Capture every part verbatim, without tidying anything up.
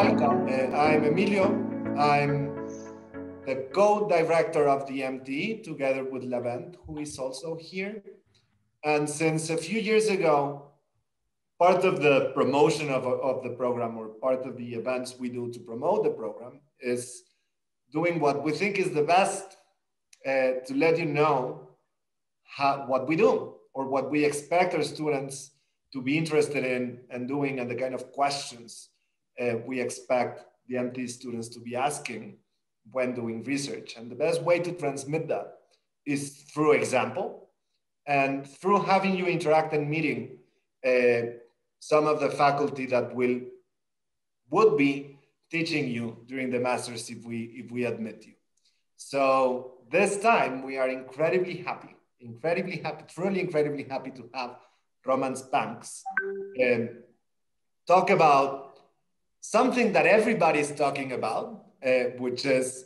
Welcome. Uh, I'm Emilio. I'm the co-director of the M T E together with Levent, who is also here. And since a few years ago, part of the promotion of, of the program, or part of the events we do to promote the program, is doing what we think is the best uh, to let you know how, what we do or what we expect our students to be interested in and doing, and the kind of questions uh, we expect the M T E students to be asking when doing research. And the best way to transmit that is through example and through having you interact and meeting uh, some of the faculty that will would be teaching you during the master's if we, if we admit you. So this time we are incredibly happy, incredibly happy, truly incredibly happy to have Roman Spanks um, talk about something that everybody's talking about, uh, which is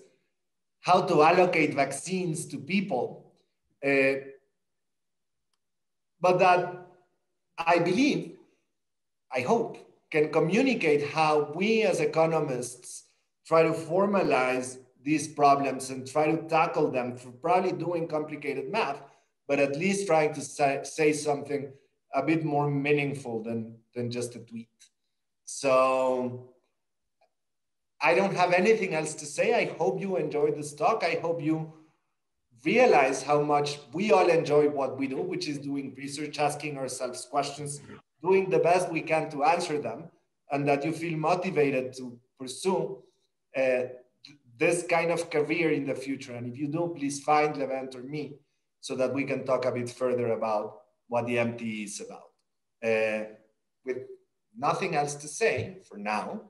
how to allocate vaccines to people. Uh, but that I believe, I hope, can communicate how we as economists try to formalize these problems and try to tackle them through probably doing complicated math, but at least trying to say, say something a bit more meaningful than, than just a tweet. So I don't have anything else to say. I hope you enjoy this talk. I hope you realize how much we all enjoy what we do, which is doing research, asking ourselves questions, doing the best we can to answer them, and that you feel motivated to pursue uh, this kind of career in the future. And if you do, please find Levent or me so that we can talk a bit further about what the M T E is about. Uh, with nothing else to say for now,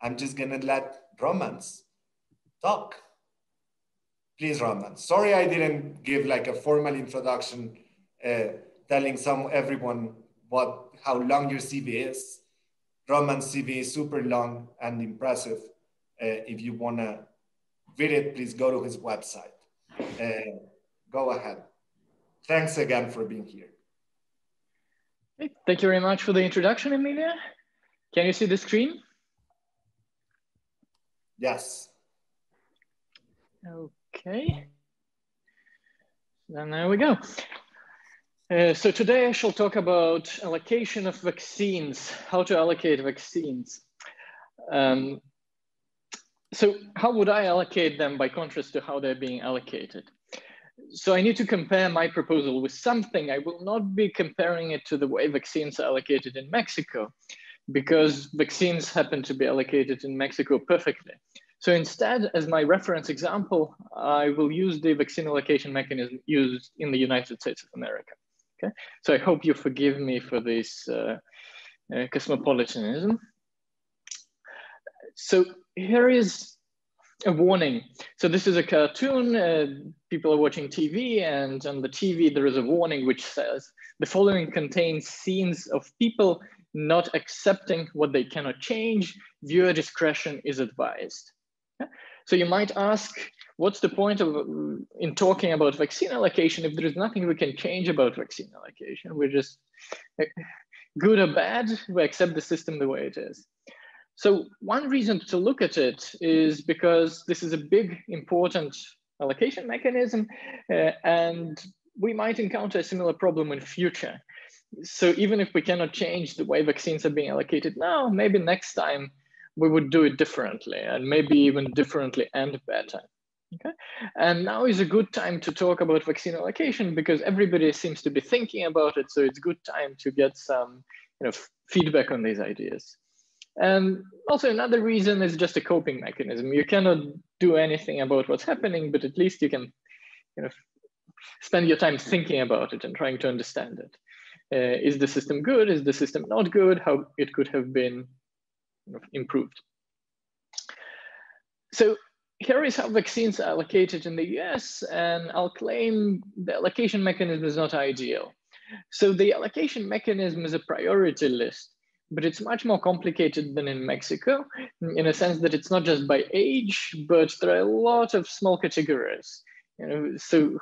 I'm just gonna let Roman talk. Please, Roman. Sorry I didn't give like a formal introduction, uh, telling some everyone what how long your C V is. Roman's C V is super long and impressive. Uh, if you wanna read it, please go to his website. Uh, go ahead. Thanks again for being here. Thank you very much for the introduction, Amelia. Can you see the screen? Yes. Okay. And there we go. Uh, so today I shall talk about allocation of vaccines, how to allocate vaccines. Um, so how would I allocate them by contrast to how they're being allocated? So I need to compare my proposal with something. I will not be comparing it to the way vaccines are allocated in Mexico, because vaccines happen to be allocated in Mexico perfectly. So instead, as my reference example, I will use the vaccine allocation mechanism used in the United States of America. Okay. So I hope you forgive me for this uh, uh, cosmopolitanism. So here is a warning. So this is a cartoon, uh, people are watching T V, and on the T V there is a warning which says, the following contains scenes of people not accepting what they cannot change, viewer discretion is advised. Okay? So you might ask, what's the point of in talking about vaccine allocation if there is nothing we can change about vaccine allocation? We're just good or bad, we accept the system the way it is. So one reason to look at it is because this is a big, important allocation mechanism, uh, and we might encounter a similar problem in future. So even if we cannot change the way vaccines are being allocated now, maybe next time we would do it differently, and maybe even differently and better. Okay? And now is a good time to talk about vaccine allocation because everybody seems to be thinking about it. So it's a good time to get some you know, feedback on these ideas. And also another reason is just a coping mechanism. You cannot do anything about what's happening, but at least you can you know, spend your time thinking about it and trying to understand it. Uh, is the system good? Is the system not good? How it could have been you know, improved. So here is how vaccines are allocated in the U S, and I'll claim the allocation mechanism is not ideal. So the allocation mechanism is a priority list, but it's much more complicated than in Mexico, in a sense that it's not just by age, but there are a lot of small categories. You know, so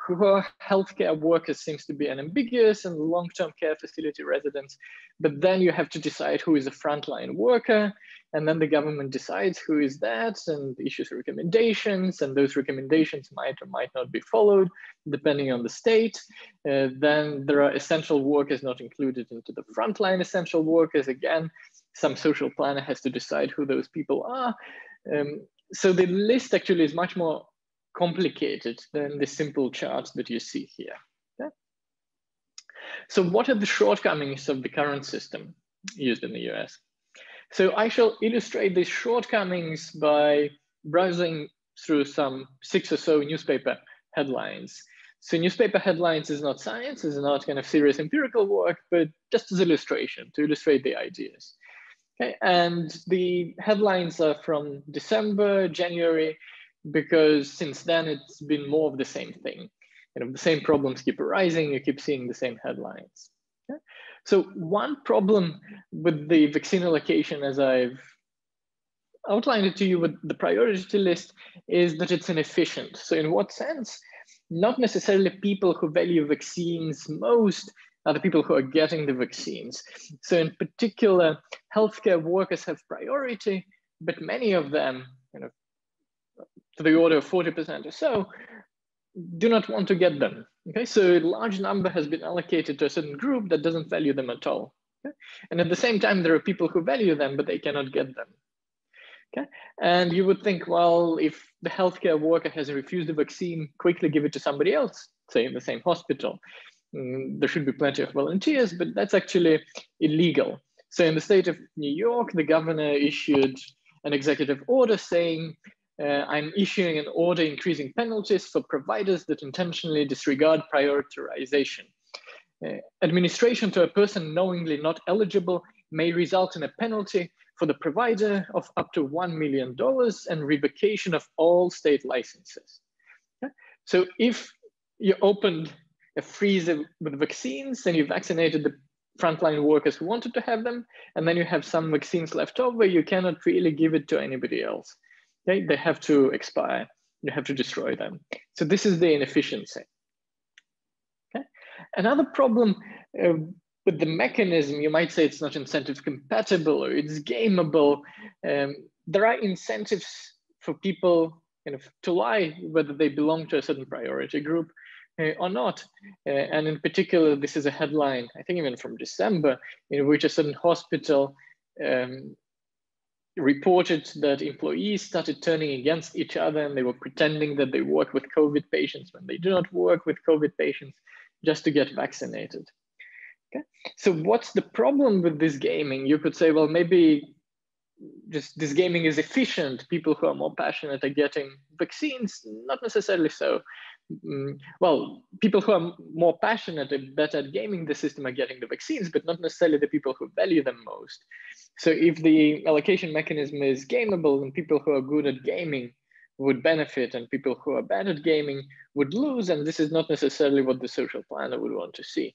healthcare workers seems to be an ambiguous, and long-term care facility residents, but then you have to decide who is a frontline worker, and then the government decides who is that and issues recommendations, and those recommendations might or might not be followed depending on the state. Uh, then there are essential workers not included into the frontline essential workers. Again, some social planner has to decide who those people are. Um, so the list actually is much more complicated than the simple charts that you see here. Okay? So what are the shortcomings of the current system used in the U S? So I shall illustrate these shortcomings by browsing through some six or so newspaper headlines. So newspaper headlines is not science, is not kind of serious empirical work, but just as illustration to illustrate the ideas. Okay? And the headlines are from December, January, because since then it's been more of the same thing. You know, the same problems keep arising, you keep seeing the same headlines. Okay? So one problem with the vaccine allocation, as I've outlined it to you with the priority list, is that it's inefficient. So in what sense? Not necessarily people who value vaccines most are the people who are getting the vaccines. So in particular, healthcare workers have priority, but many of them, you know, to the order of forty percent or so, do not want to get them. Okay, so a large number has been allocated to a certain group that doesn't value them at all. Okay? And at the same time, there are people who value them, but they cannot get them. Okay, and you would think, well, if the healthcare worker has refused the vaccine, quickly give it to somebody else, say in the same hospital. Mm, there should be plenty of volunteers, but that's actually illegal. So in the state of New York, the governor issued an executive order saying, Uh, I'm issuing an order increasing penalties for providers that intentionally disregard prioritization. Uh, administration to a person knowingly not eligible may result in a penalty for the provider of up to one million dollars and revocation of all state licenses. Okay? So if you opened a freezer with vaccines and you vaccinated the frontline workers who wanted to have them, and then you have some vaccines left over, you cannot really give it to anybody else. They, they have to expire, you have to destroy them. So this is the inefficiency. Okay? Another problem uh, with the mechanism, you might say it's not incentive compatible or it's gameable. Um, there are incentives for people kind of, to lie whether they belong to a certain priority group uh, or not. Uh, and in particular, this is a headline, I think even from December, in which a certain hospital um, reported that employees started turning against each other and they were pretending that they work with COVID patients when they do not work with COVID patients just to get vaccinated. Okay? So what's the problem with this gaming? You could say, well, maybe just this gaming is efficient. People who are more passionate are getting vaccines. Not necessarily so. Mm, well, people who are more passionate and better at gaming the system are getting the vaccines, but not necessarily the people who value them most. So if the allocation mechanism is gameable, then people who are good at gaming would benefit and people who are bad at gaming would lose. And this is not necessarily what the social planner would want to see.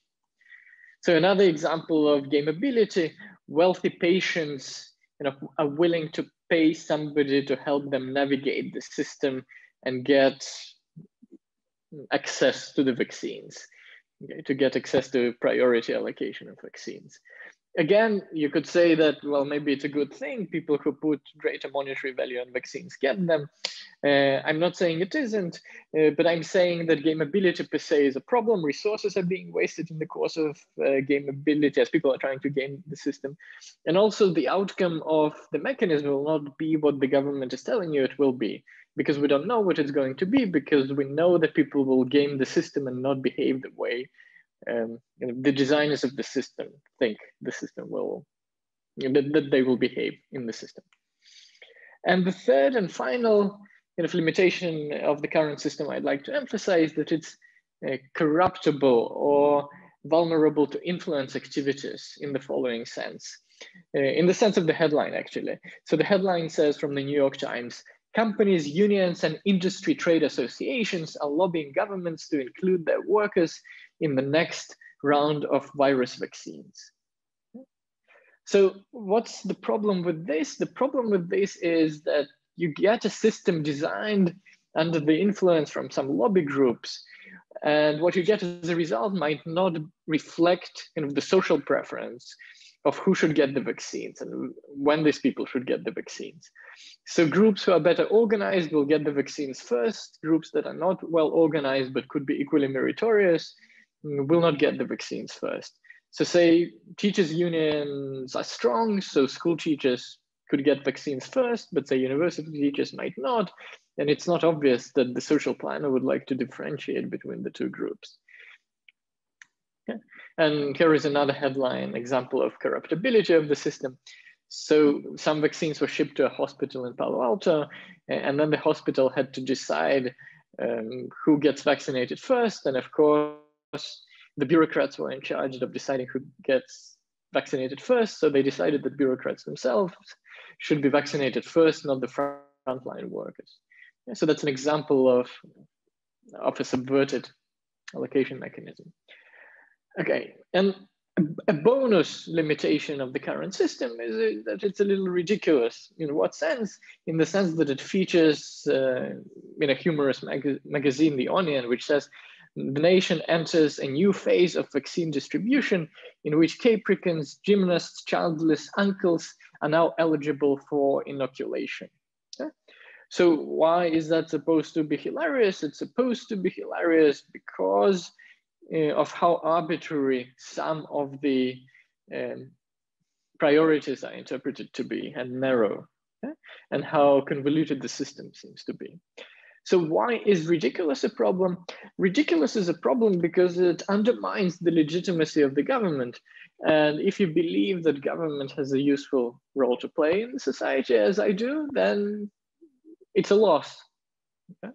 So another example of gameability, wealthy patients, you know, are willing to pay somebody to help them navigate the system and get access to the vaccines, okay, to get access to priority allocation of vaccines. Again, you could say that, well, maybe it's a good thing. People who put greater monetary value on vaccines get them. Uh, I'm not saying it isn't, uh, but I'm saying that gameability per se is a problem. Resources are being wasted in the course of uh, gameability as people are trying to game the system. And also the outcome of the mechanism will not be what the government is telling you it will be, because we don't know what it's going to be, because we know that people will game the system and not behave the way um, you know, the designers of the system think the system will, you know, that, that they will behave in the system. And the third and final kind of limitation of the current system I'd like to emphasize that it's uh, corruptible or vulnerable to influence activities in the following sense, uh, in the sense of the headline actually. So the headline says from the New York Times, companies, unions, and industry trade associations are lobbying governments to include their workers in the next round of virus vaccines. So what's the problem with this? The problem with this is that you get a system designed under the influence from some lobby groups. And what you get as a result might not reflect kind of the social preference of who should get the vaccines and when these people should get the vaccines. So groups who are better organized will get the vaccines first. Groups that are not well organized but could be equally meritorious will not get the vaccines first. So say teachers' unions are strong, so school teachers could get vaccines first, but say university teachers might not. And it's not obvious that the social planner would like to differentiate between the two groups. Okay. And here is another headline example of corruptibility of the system. So some vaccines were shipped to a hospital in Palo Alto, and then the hospital had to decide um, who gets vaccinated first. And of course, the bureaucrats were in charge of deciding who gets vaccinated first. So they decided that bureaucrats themselves should be vaccinated first, not the frontline workers. So that's an example of, of a subverted allocation mechanism. Okay, and a bonus limitation of the current system is that it's a little ridiculous. In what sense? In the sense that it features uh, in a humorous mag magazine, The Onion, which says, the nation enters a new phase of vaccine distribution in which Capricans, gymnasts, childless uncles are now eligible for inoculation. Okay? So why is that supposed to be hilarious? It's supposed to be hilarious because uh, of how arbitrary some of the um, priorities are interpreted to be and narrow, okay? And how convoluted the system seems to be. So why is ridiculous a problem? Ridiculous is a problem because it undermines the legitimacy of the government. And if you believe that government has a useful role to play in society, as I do, then it's a loss. Okay?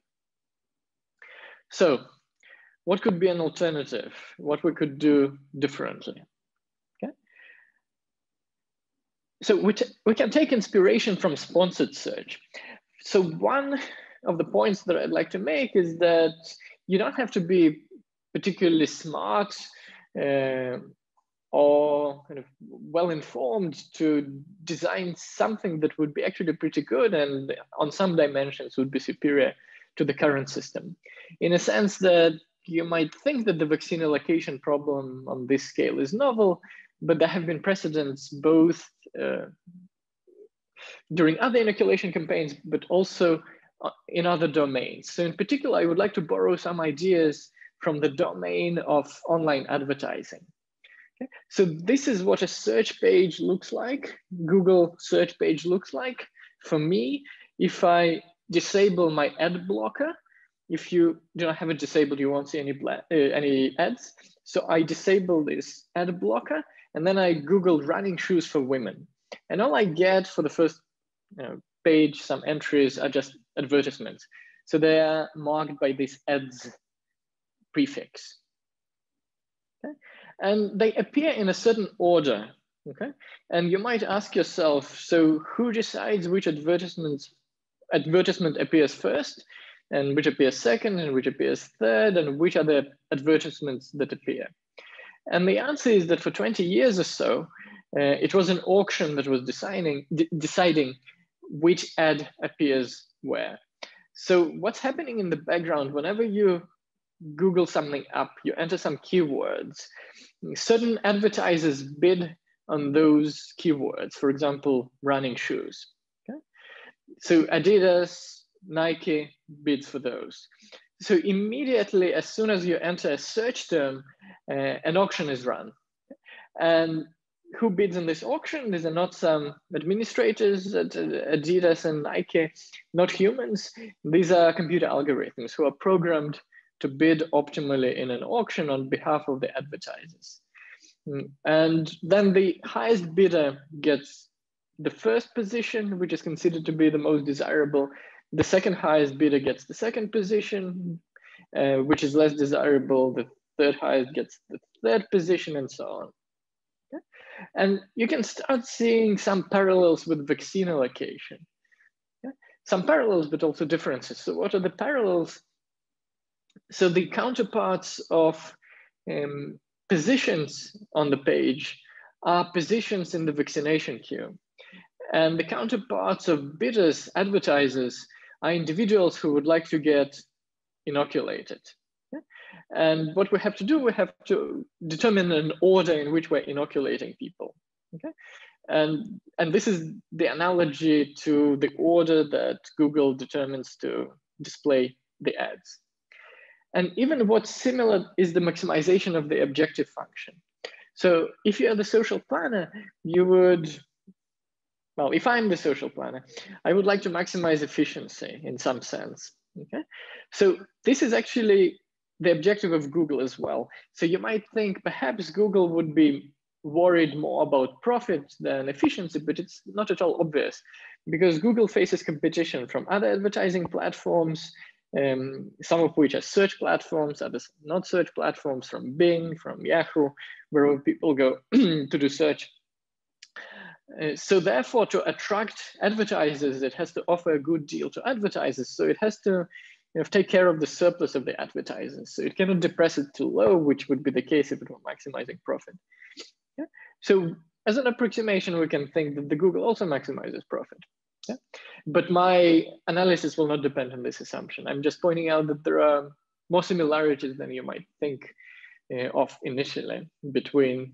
So what could be an alternative? What we could do differently? Okay? So we, we can take inspiration from sponsored search. So one of the points that I'd like to make is that you don't have to be particularly smart uh, or kind of well-informed to design something that would be actually pretty good and on some dimensions would be superior to the current system. In a sense that you might think that the vaccine allocation problem on this scale is novel, but there have been precedents both uh, during other inoculation campaigns, but also in other domains. So in particular, I would like to borrow some ideas from the domain of online advertising. Okay? So this is what a search page looks like, Google search page looks like for me. If I disable my ad blocker, if you do not have it disabled, you won't see any, uh, any ads. So I disable this ad blocker, and then I Googled running shoes for women. And all I get for the first you know, page, some entries are just advertisements. So they are marked by this ads prefix. Okay? And they appear in a certain order. Okay? And you might ask yourself, so who decides which advertisements, advertisement appears first, and which appears second, and which appears third, and which are the advertisements that appear? And the answer is that for twenty years or so, uh, it was an auction that was deciding, deciding which ad appears where. So what's happening in the background, whenever you Google something up, you enter some keywords, certain advertisers bid on those keywords, for example, running shoes. Okay? So Adidas, Nike bids for those. So immediately, as soon as you enter a search term, uh, an auction is run. And who bids in this auction? These are not some administrators at Adidas and Nike, not humans. These are computer algorithms who are programmed to bid optimally in an auction on behalf of the advertisers. And then the highest bidder gets the first position, which is considered to be the most desirable. The second highest bidder gets the second position, uh, which is less desirable. The third highest gets the third position, and so on. Okay? And you can start seeing some parallels with vaccine allocation. Okay? Some parallels, but also differences. So what are the parallels? So the counterparts of um, positions on the page are positions in the vaccination queue. And the counterparts of bidders, advertisers, are individuals who would like to get inoculated. And what we have to do, we have to determine an order in which we're inoculating people. Okay, and and this is the analogy to the order that Google determines to display the ads. And even what's similar is the maximization of the objective function. So if you are the social planner, you would, well, if I'm the social planner, I would like to maximize efficiency in some sense. Okay, so this is actually the objective of Google as well. So you might think perhaps Google would be worried more about profit than efficiency, but it's not at all obvious because Google faces competition from other advertising platforms, um, some of which are search platforms, others not search platforms, from Bing, from Yahoo, where people go to do search. Uh, so therefore, to attract advertisers, it has to offer a good deal to advertisers. So it has to you know, take care of the surplus of the advertisers. So it cannot depress it too low, which would be the case if it were maximizing profit. Yeah. So as an approximation, we can think that the Google also maximizes profit. Yeah. But my analysis will not depend on this assumption. I'm just pointing out that there are more similarities than you might think uh, of initially between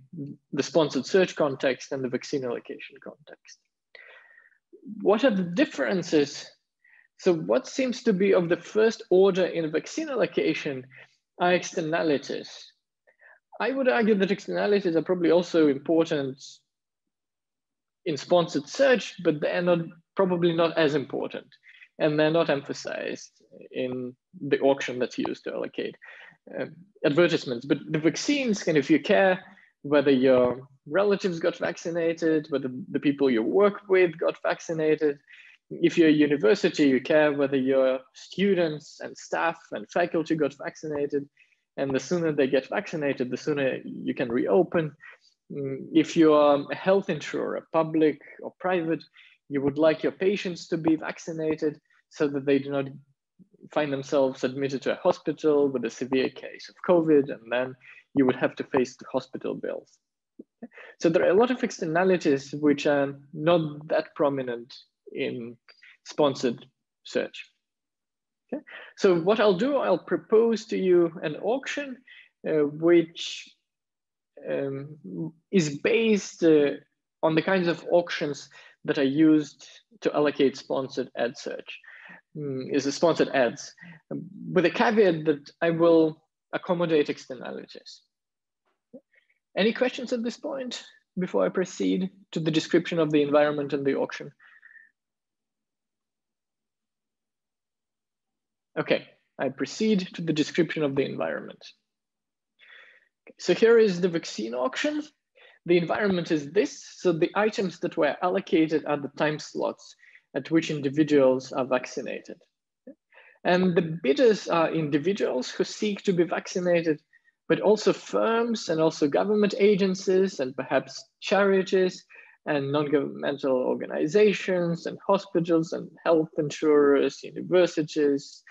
the sponsored search context and the vaccine allocation context. What are the differences? So what seems to be of the first order in vaccine allocation are externalities. I would argue that externalities are probably also important in sponsored search, but they're not, probably not as important, and they're not emphasized in the auction that's used to allocate uh, advertisements. But the vaccines, kind of, you care whether your relatives got vaccinated, whether the people you work with got vaccinated. If you're a university, you care whether your students and staff and faculty got vaccinated. And the sooner they get vaccinated, the sooner you can reopen. If you're a health insurer, public or private, you would like your patients to be vaccinated so that they do not find themselves admitted to a hospital with a severe case of COVID, and then you would have to face the hospital bills. So there are a lot of externalities which are not that prominent in sponsored search. Okay. So what I'll do, I'll propose to you an auction uh, which um, is based uh, on the kinds of auctions that are used to allocate sponsored ad search, um, is a sponsored ads, um, with a caveat that I will accommodate externalities. Any questions at this point before I proceed to the description of the environment and the auction? Okay, I proceed to the description of the environment. So here is the vaccine auction. The environment is this. So the items that were allocated are the time slots at which individuals are vaccinated. And the bidders are individuals who seek to be vaccinated, but also firms and also government agencies and perhaps charities and non-governmental organizations and hospitals and health insurers, universities,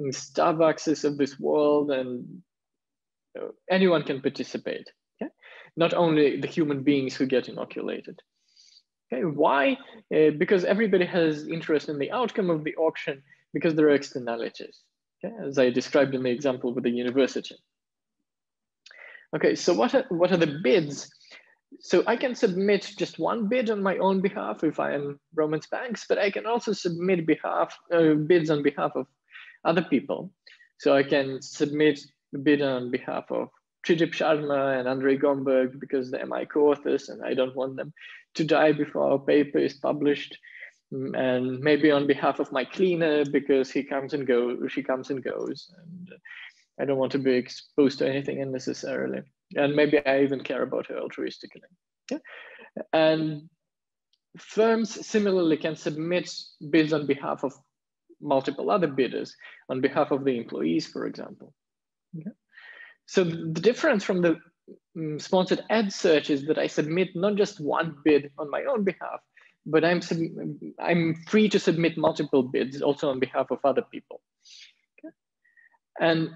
Starbucks of this world, and anyone can participate. Okay? Not only the human beings who get inoculated. Okay, why? Uh, because everybody has interest in the outcome of the auction because there are externalities, okay? As I described in the example with the university. Okay, so what are, what are the bids? So I can submit just one bid on my own behalf if I am Roman Spanks, but I can also submit behalf uh, bids on behalf of other people. So I can submit a bid on behalf of Tridip Sharma and Andrei Gomberg because they're my co-authors and I don't want them to die before our paper is published. And maybe on behalf of my cleaner because he comes and goes, she comes and goes. And I don't want to be exposed to anything unnecessarily. And maybe I even care about her altruistically. Yeah? And firms similarly can submit bids on behalf of multiple other bidders, on behalf of the employees, for example. Okay. So the difference from the um, sponsored ad search is that I submit not just one bid on my own behalf, but I'm, I'm free to submit multiple bids also on behalf of other people. Okay. And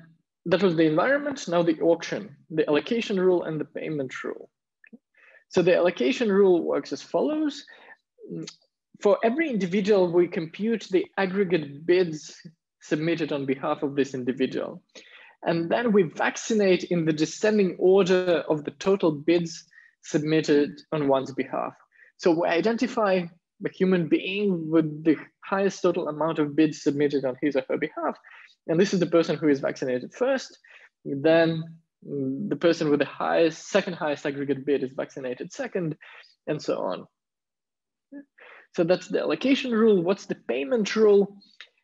that was the environment, now the auction, the allocation rule and the payment rule. Okay. So the allocation rule works as follows. for every individual, we compute the aggregate bids submitted on behalf of this individual. And then we vaccinate in the descending order of the total bids submitted on one's behalf. So we identify the human being with the highest total amount of bids submitted on his or her behalf. And this is the person who is vaccinated first. Then the person with the highest, second highest aggregate bid is vaccinated second, and so on. So that's the allocation rule. What's the payment rule?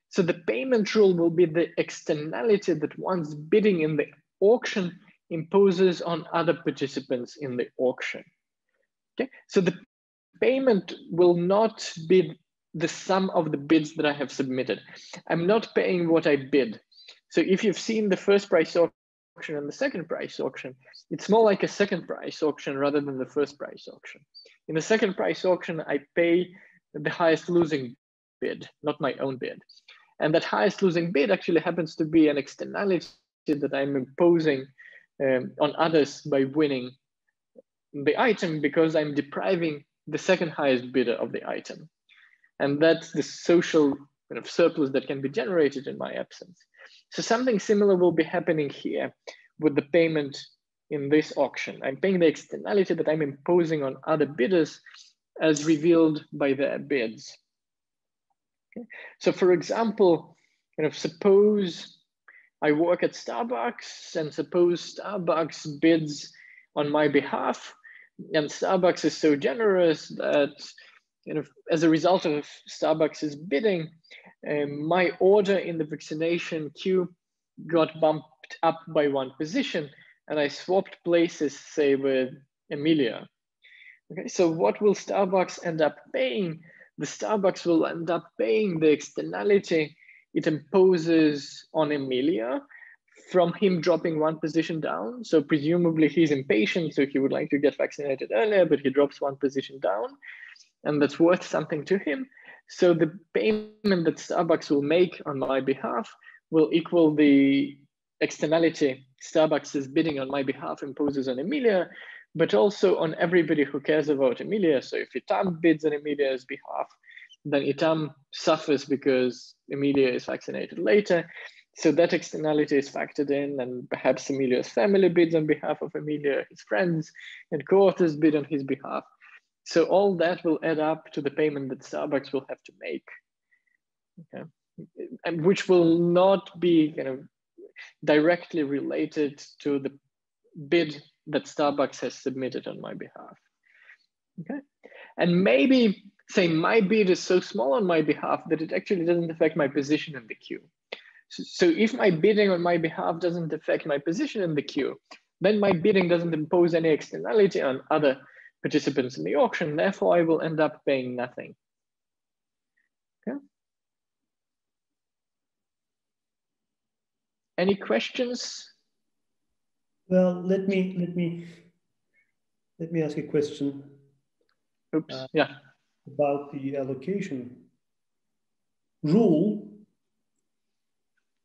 So the payment rule will be the externality that one's bidding in the auction imposes on other participants in the auction. Okay, so the payment will not be the sum of the bids that I have submitted. I'm not paying what I bid. So if you've seen the first price auction and the second price auction, it's more like a second price auction rather than the first price auction. In the second price auction, I pay the highest losing bid, not my own bid. And that highest losing bid actually happens to be an externality that I'm imposing um, on others by winning the item, because I'm depriving the second highest bidder of the item. And that's the social kind of surplus that can be generated in my absence. So something similar will be happening here with the payment in this auction. I'm paying the externality that I'm imposing on other bidders as revealed by their bids. Okay. So for example, you know, suppose I work at Starbucks, and suppose Starbucks bids on my behalf, and Starbucks is so generous that, you know, as a result of Starbucks's bidding, uh, my order in the vaccination queue got bumped up by one position, and I swapped places, say, with Amelia. Okay, so what will Starbucks end up paying? The Starbucks will end up paying the externality it imposes on Amelia from him dropping one position down. So presumably he's impatient, so he would like to get vaccinated earlier, but he drops one position down, and that's worth something to him. So the payment that Starbucks will make on my behalf will equal the externality Starbucks is bidding on my behalf imposes on Amelia, but also on everybody who cares about Amelia. So if Itam bids on Amelia's behalf, then Itam suffers because Amelia is vaccinated later. So that externality is factored in, and perhaps Amelia's family bids on behalf of Amelia, his friends and co-authors bid on his behalf. So all that will add up to the payment that Starbucks will have to make, okay? And which will not be, you know, directly related to the bid that Starbucks has submitted on my behalf, okay? And maybe, say, my bid is so small on my behalf that it actually doesn't affect my position in the queue. So, so if my bidding on my behalf doesn't affect my position in the queue, then my bidding doesn't impose any externality on other participants in the auction, therefore I will end up paying nothing. Okay. Any questions? Well, let me let me let me ask a question. Oops. Uh, yeah. About the allocation rule.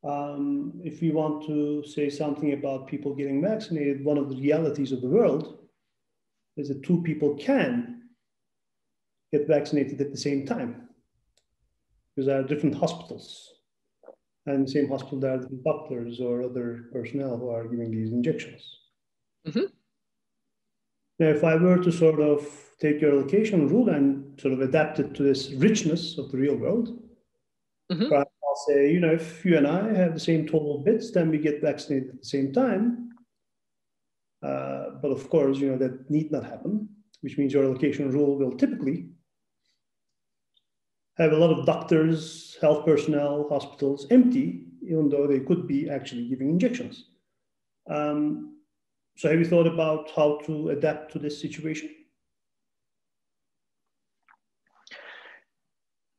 Um, if we want to say something about people getting vaccinated, one of the realities of the world is that two people can get vaccinated at the same time, because there are different hospitals, and in the same hospital there are doctors or other personnel who are giving these injections. Mm-hmm. Now, if I were to sort of take your allocation rule and sort of adapt it to this richness of the real world, mm-hmm. perhaps I'll say, you know, if you and I have the same total bids, then we get vaccinated at the same time. Uh, but of course, you know, that need not happen, which means your allocation rule will typically have a lot of doctors, health personnel, hospitals empty, even though they could be actually giving injections. Um, so have you thought about how to adapt to this situation?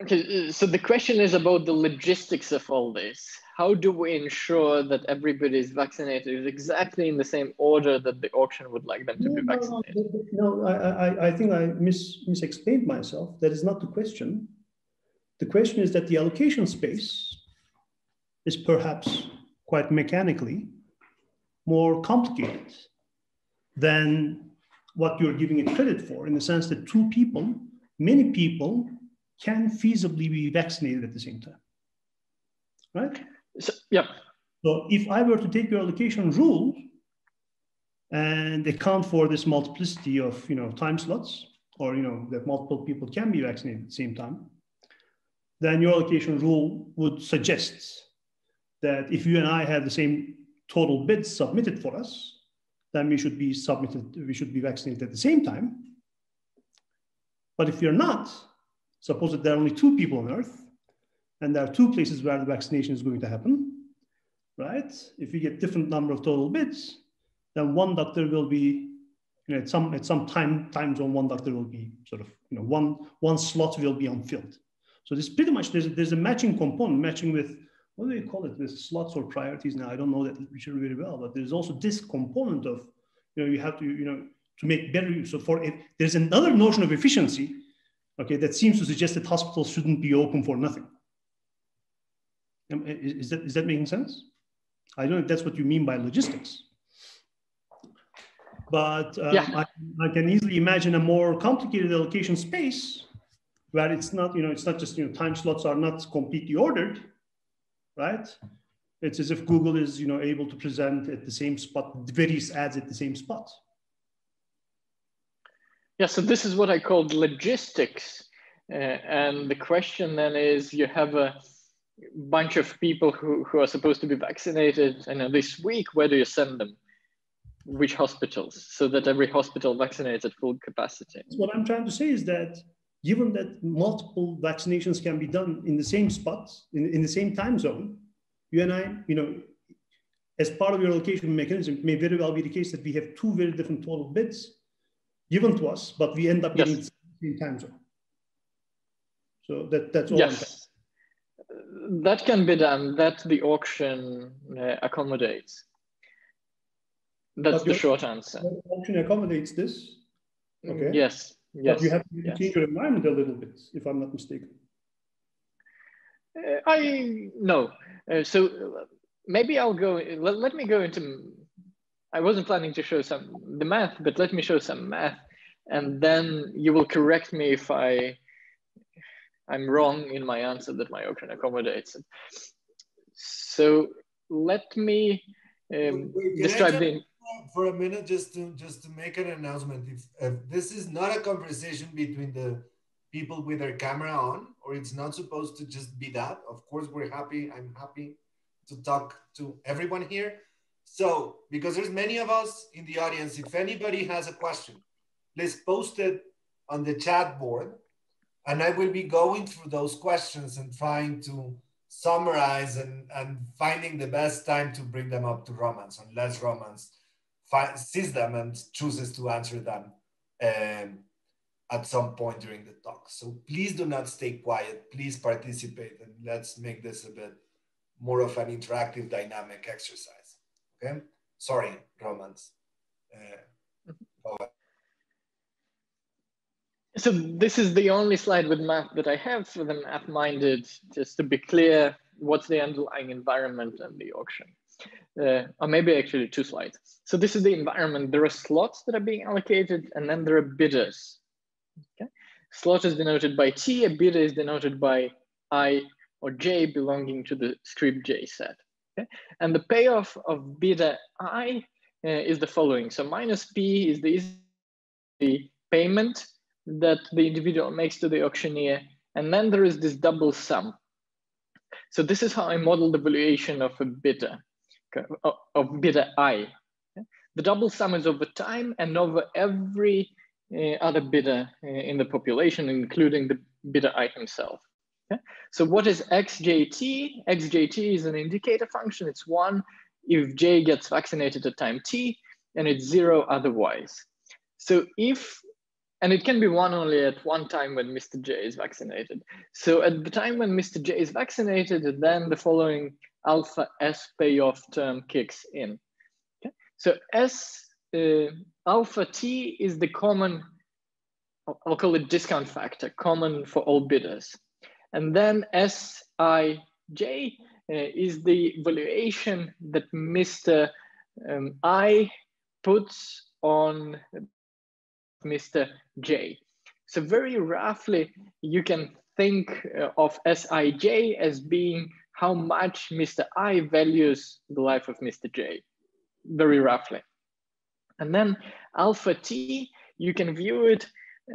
Okay, so the question is about the logistics of all this. How do we ensure that everybody is vaccinated exactly in the same order that the auction would like them to no, be vaccinated? No, no I, I, I think I mis, mis-explained myself. That is not the question. The question is that the allocation space is perhaps quite mechanically more complicated than what you're giving it credit for, in the sense that two people, many people, can feasibly be vaccinated at the same time, right? So, yeah. So if I were to take your allocation rule and account for this multiplicity of, you know, time slots, or, you know, that multiple people can be vaccinated at the same time, then your allocation rule would suggest that if you and I had the same total bids submitted for us, then we should be submitted, we should be vaccinated at the same time. But if you're not, suppose that there are only two people on Earth and there are two places where the vaccination is going to happen, right? If we get different number of total bids, then one doctor will be, you know, at some at some time time zone, one doctor will be sort of, you know, one one slot will be unfilled. So this pretty much there's a, there's a matching component, matching with, what do you call it, with slots or priorities now? I don't know that literature really well, but there's also this component of, you know, you have to, you know, to make better use. So for it, there's another notion of efficiency, okay, that seems to suggest that hospitals shouldn't be open for nothing. Is that, is that making sense? I don't know if that's what you mean by logistics. But um, yeah. I, I can easily imagine a more complicated allocation space where it's not, you know, it's not just, you know, time slots are not completely ordered, right? It's as if Google is, you know, able to present at the same spot, various ads at the same spot. Yeah, so this is what I called logistics. Uh, and the question then is, you have a bunch of people who, who are supposed to be vaccinated, and this week, where do you send them? Which hospitals, so that every hospital vaccinates at full capacity? What I'm trying to say is that given that multiple vaccinations can be done in the same spot, in, in the same time zone, you and I, you know, as part of your allocation mechanism, it may very well be the case that we have two very different total bids given to us, but we end up getting yes. the same time zone. So that, that's all. Yes. That can be done, that the auction uh, accommodates. That's but the short answer. Auction accommodates this. Okay. Yes. Yes. But you have to yes. change your environment a little bit, if I'm not mistaken. Uh, I no. Uh, so maybe I'll go. Let, let me go into. I wasn't planning to show some the math, but let me show some math, and then you will correct me if I I'm wrong in my answer that my auction accommodates it. So let me um, describe the. For a minute, just to just to make an announcement, if, if this is not a conversation between the people with their camera on, or it's not supposed to just be that. Of course, we're happy. I'm happy to talk to everyone here. So, because there's many of us in the audience, if anybody has a question, please post it on the chat board, and I will be going through those questions and trying to summarize and and finding the best time to bring them up to Romance, unless Romance sees them and chooses to answer them um, at some point during the talk. So please do not stay quiet, please participate, and let's make this a bit more of an interactive dynamic exercise, okay? Sorry, Romance. Uh, go ahead. So this is the only slide with math that I have for the math-minded, just to be clear, what's the underlying environment and the auction. Uh, or maybe actually two slides. So this is the environment. There are slots that are being allocated, and then there are bidders. Okay? Slot is denoted by T, a bidder is denoted by I or J belonging to the script J set. Okay? And the payoff of bidder I uh, is the following. So minus P is the, is the payment that the individual makes to the auctioneer. And then there is this double sum. So this is how I model the valuation of a bidder. Of bidder I. The double sum is over time and over every uh, other bidder in the population, including the bidder I himself. Okay? So what is X J T? X J T is an indicator function. It's one if J gets vaccinated at time T, and it's zero otherwise. So if, and it can be one only at one time when Mister J is vaccinated. So at the time when Mister J is vaccinated, then the following alpha S payoff term kicks in. Okay? So S uh, alpha T is the common, I'll call it discount factor, common for all bidders. And then S I J uh, is the valuation that Mister Um, I puts on Mister J. So very roughly, you can think of S I J as being how much Mister I values the life of Mister J, very roughly. And then alpha T, you can view it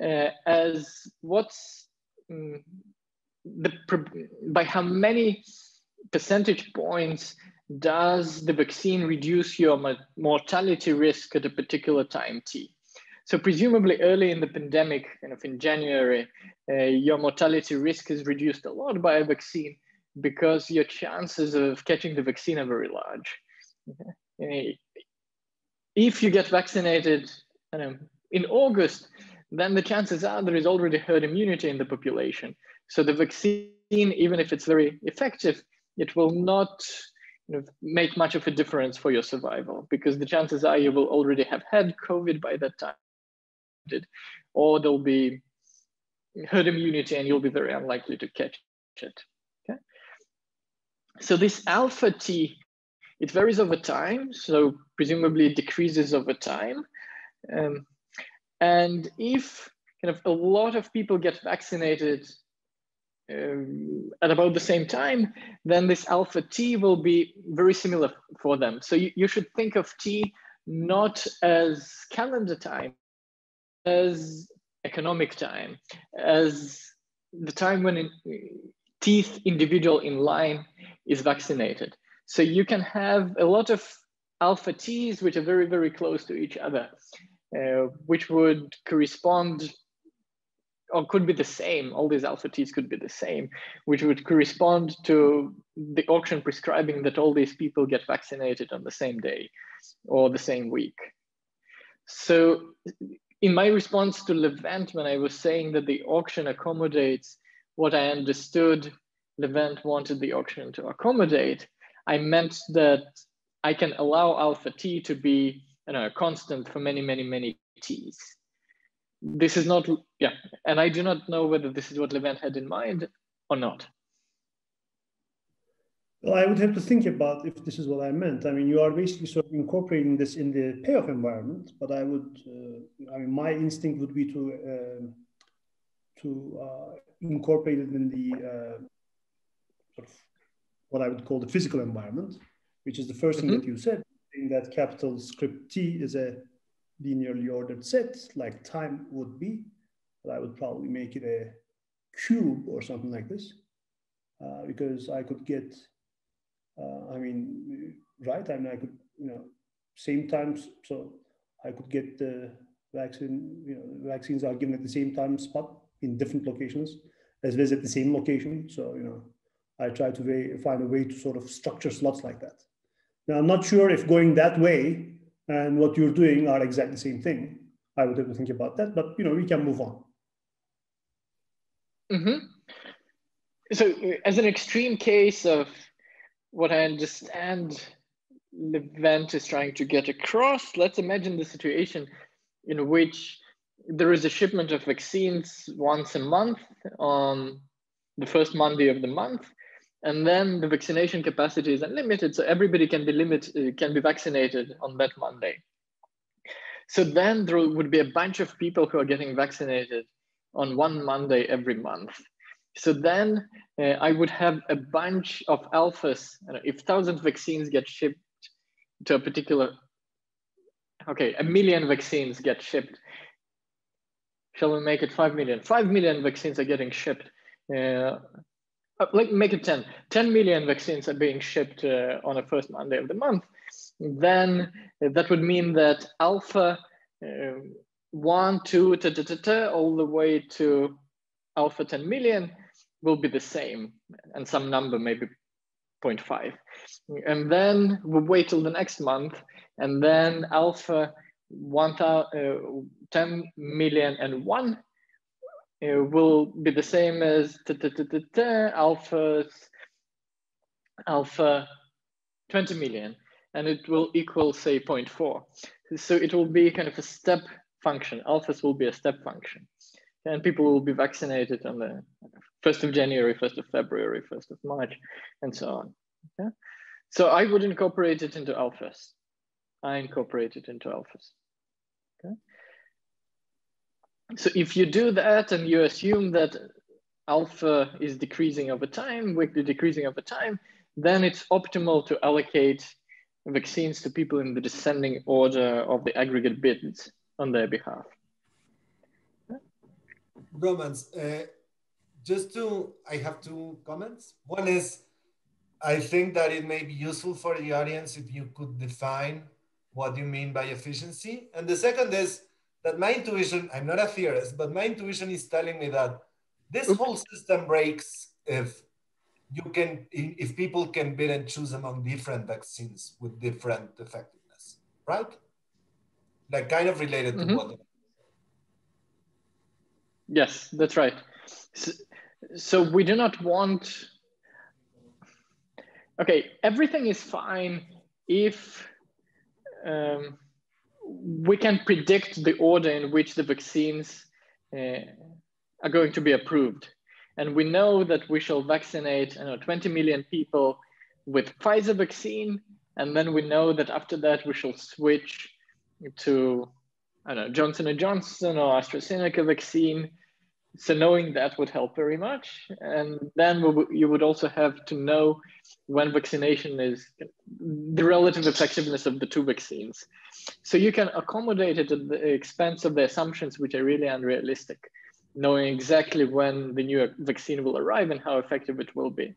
uh, as what's um, the, by how many percentage points does the vaccine reduce your mortality risk at a particular time T. So presumably early in the pandemic, kind of in January, uh, your mortality risk is reduced a lot by a vaccine because your chances of catching the vaccine are very large. Okay. If you get vaccinated um, in August, then the chances are there is already herd immunity in the population. So the vaccine, even if it's very effective, it will not you know, make much of a difference for your survival because the chances are you will already have had COVID by that time, or there'll be herd immunity and you'll be very unlikely to catch it. Okay? So this alpha T, it varies over time. So presumably it decreases over time. Um, and if kind of a lot of people get vaccinated um, at about the same time, then this alpha T will be very similar for them. So you, you should think of T not as calendar time, as economic time, as the time when in, teeth individual in line is vaccinated. So you can have a lot of alpha T's which are very, very close to each other, uh, which would correspond or could be the same. All these alpha T's could be the same, which would correspond to the auction prescribing that all these people get vaccinated on the same day or the same week. So, in my response to Levent, when I was saying that the auction accommodates what I understood Levent wanted the auction to accommodate, I meant that I can allow alpha T to be you know, a constant for many, many, many T's. This is not, yeah, and I do not know whether this is what Levent had in mind or not. Well, I would have to think about if this is what I meant. I mean, you are basically sort of incorporating this in the payoff environment, but I would, uh, I mean, my instinct would be to uh, to uh, incorporate it in the uh, sort of what I would call the physical environment, which is the first thing mm-hmm. that you said, in that capital script T is a linearly ordered set, like time would be, but I would probably make it a cube or something like this, uh, because I could get. Uh, I mean, right, I mean, I could, you know, same times, so I could get the vaccine, you know, vaccines are given at the same time spot in different locations, as well as at the same location. So, you know, I try to way, find a way to sort of structure slots like that. Now, I'm not sure if going that way and what you're doing are exactly the same thing. I would have to think about that, but, you know, we can move on. Mm-hmm. So as an extreme case of what I understand Levent is trying to get across, let's imagine the situation in which there is a shipment of vaccines once a month on the first Monday of the month, and then the vaccination capacity is unlimited, so everybody can be limit can be vaccinated on that Monday. So then there would be a bunch of people who are getting vaccinated on one Monday every month. So then uh, I would have a bunch of alphas. You know, if one thousand vaccines get shipped to a particular, okay, a million vaccines get shipped. Shall we make it five million? five million vaccines are getting shipped. Uh, like make it ten. ten million vaccines are being shipped uh, on the first Monday of the month. Then that would mean that alpha uh, one, two, ta, ta, ta, ta, all the way to alpha ten million will be the same, and some number maybe zero point five. And then we'll wait till the next month, and then alpha ten million and one uh, will be the same as ta, ta, ta, ta, ta, alphas, alpha twenty million, and it will equal, say, zero point four. So it will be kind of a step function. Alphas will be a step function. And people will be vaccinated on the first of January, first of February, first of March, and so on. Okay? So I would incorporate it into alphas. I incorporate it into alphas. Okay? So if you do that and you assume that alpha is decreasing over time, with the decreasing over time, then it's optimal to allocate vaccines to people in the descending order of the aggregate bids on their behalf. Romans, uh, just to, I have two comments. One is, I think that it may be useful for the audience if you could define what you mean by efficiency. And the second is that my intuition, I'm not a theorist, but my intuition is telling me that this whole system breaks if you can, if people can bid and choose among different vaccines with different effectiveness, right? Like kind of related to mm-hmm. what. Yes, that's right. So, so we do not want, okay, everything is fine if um, we can predict the order in which the vaccines uh, are going to be approved. And we know that we shall vaccinate, I don't know, twenty million people with Pfizer vaccine. And then we know that after that, we shall switch to, I don't know, Johnson and Johnson or AstraZeneca vaccine. So knowing that would help very much. And then we you would also have to know when vaccination is, the relative effectiveness of the two vaccines. So you can accommodate it at the expense of the assumptions, which are really unrealistic, knowing exactly when the new vaccine will arrive and how effective it will be.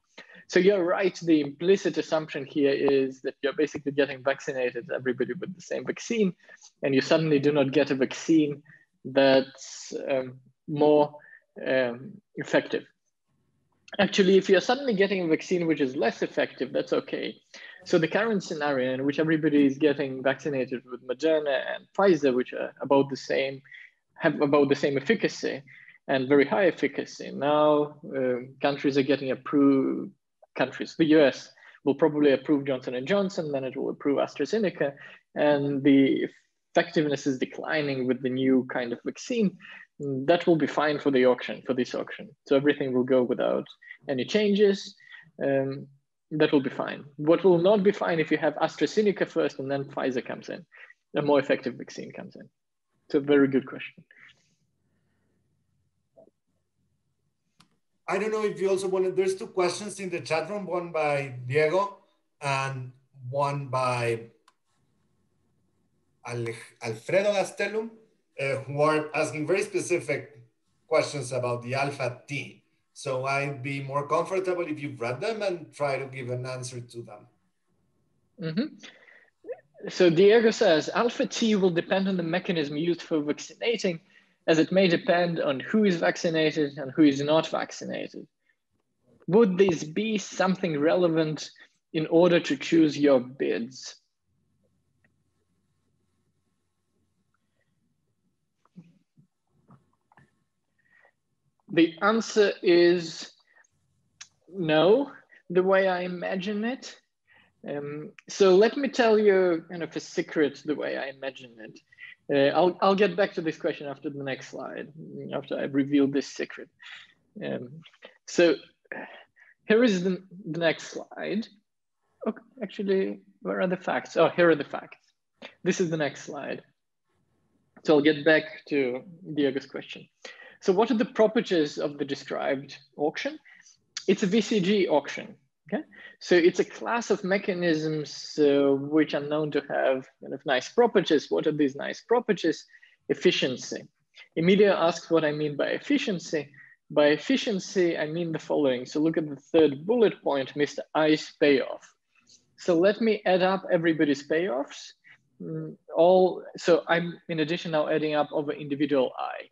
So you're right, the implicit assumption here is that you're basically getting vaccinated, everybody with the same vaccine, and you suddenly do not get a vaccine that's um, more um, effective. Actually, if you're suddenly getting a vaccine which is less effective, that's okay. So the current scenario in which everybody is getting vaccinated with Moderna and Pfizer, which are about the same, have about the same efficacy, and very high efficacy. Now uh, countries are getting approved, countries, the U S will probably approve Johnson and Johnson, then it will approve AstraZeneca, and the effectiveness is declining with the new kind of vaccine. That will be fine for the auction, for this auction. So everything will go without any changes. Um, that will be fine. What will not be fine if you have AstraZeneca first and then Pfizer comes in, a more effective vaccine comes in. It's a very good question. I don't know if you also want to, there's two questions in the chat room, one by Diego and one by Alfredo Gastelum, uh, who are asking very specific questions about the alpha T. So I'd be more comfortable if you've read them and try to give an answer to them. Mm-hmm. So Diego says, alpha T will depend on the mechanism used for vaccinating, as it may depend on who is vaccinated and who is not vaccinated. Would this be something relevant in order to choose your bids? The answer is no, the way I imagine it. Um, so let me tell you kind of a secret, the way I imagine it. Uh, I'll, I'll get back to this question after the next slide, after I've revealed this secret. Um, so here is the, the next slide. Okay, actually, where are the facts? Oh, here are the facts. This is the next slide. So I'll get back to Diego's question. So what are the properties of the described auction? It's a V C G auction. Okay, so it's a class of mechanisms uh, which are known to have kind of nice properties. What are these nice properties? Efficiency. Emilio asks what I mean by efficiency. By efficiency, I mean the following. So look at the third bullet point, Mister I's payoff. So let me add up everybody's payoffs. All, so I'm in addition now adding up over individual I.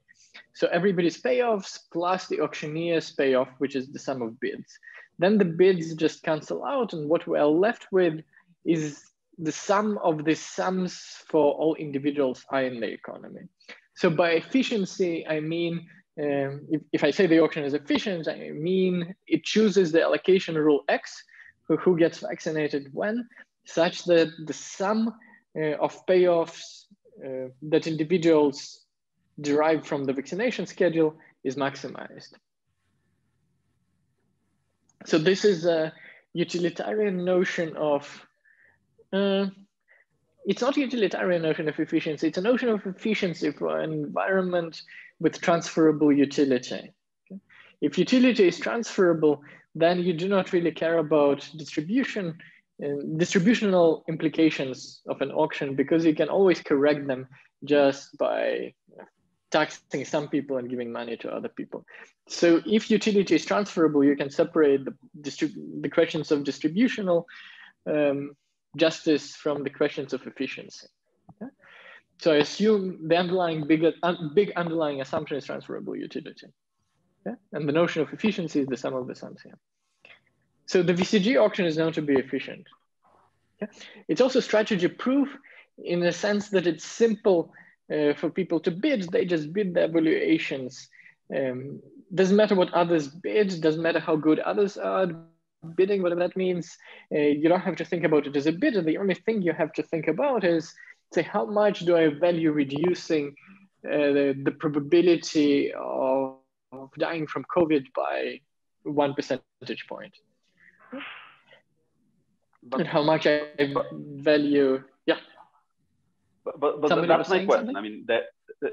So everybody's payoffs plus the auctioneer's payoff, which is the sum of bids. Then the bids just cancel out, and what we are left with is the sum of the sums for all individuals I in the economy. So by efficiency, I mean, um, if, if I say the auction is efficient, I mean it chooses the allocation rule X, for who gets vaccinated when, such that the sum uh, of payoffs uh, that individuals derived from the vaccination schedule is maximized. So this is a utilitarian notion of, uh, it's not a utilitarian notion of efficiency, it's a notion of efficiency for an environment with transferable utility. Okay? If utility is transferable, then you do not really care about distribution, and distributional implications of an auction, because you can always correct them just by taxing some people and giving money to other people. So if utility is transferable, you can separate the, the questions of distributional um, justice from the questions of efficiency. Okay? So I assume the underlying big, un, big underlying assumption is transferable utility. Okay? And the notion of efficiency is the sum of the sums here. So the V C G auction is known to be efficient. Okay? It's also strategy proof in the sense that it's simple uh, for people to bid. They just bid their valuations. Um, doesn't matter what others bid, doesn't matter how good others are bidding, whatever that means. Uh, you don't have to think about it as a bidder. The only thing you have to think about is, say, how much do I value reducing uh, the, the probability of, of dying from COVID by one percentage point? But, and how much I value, yeah. But, but, but that's my question. Something? I mean, that,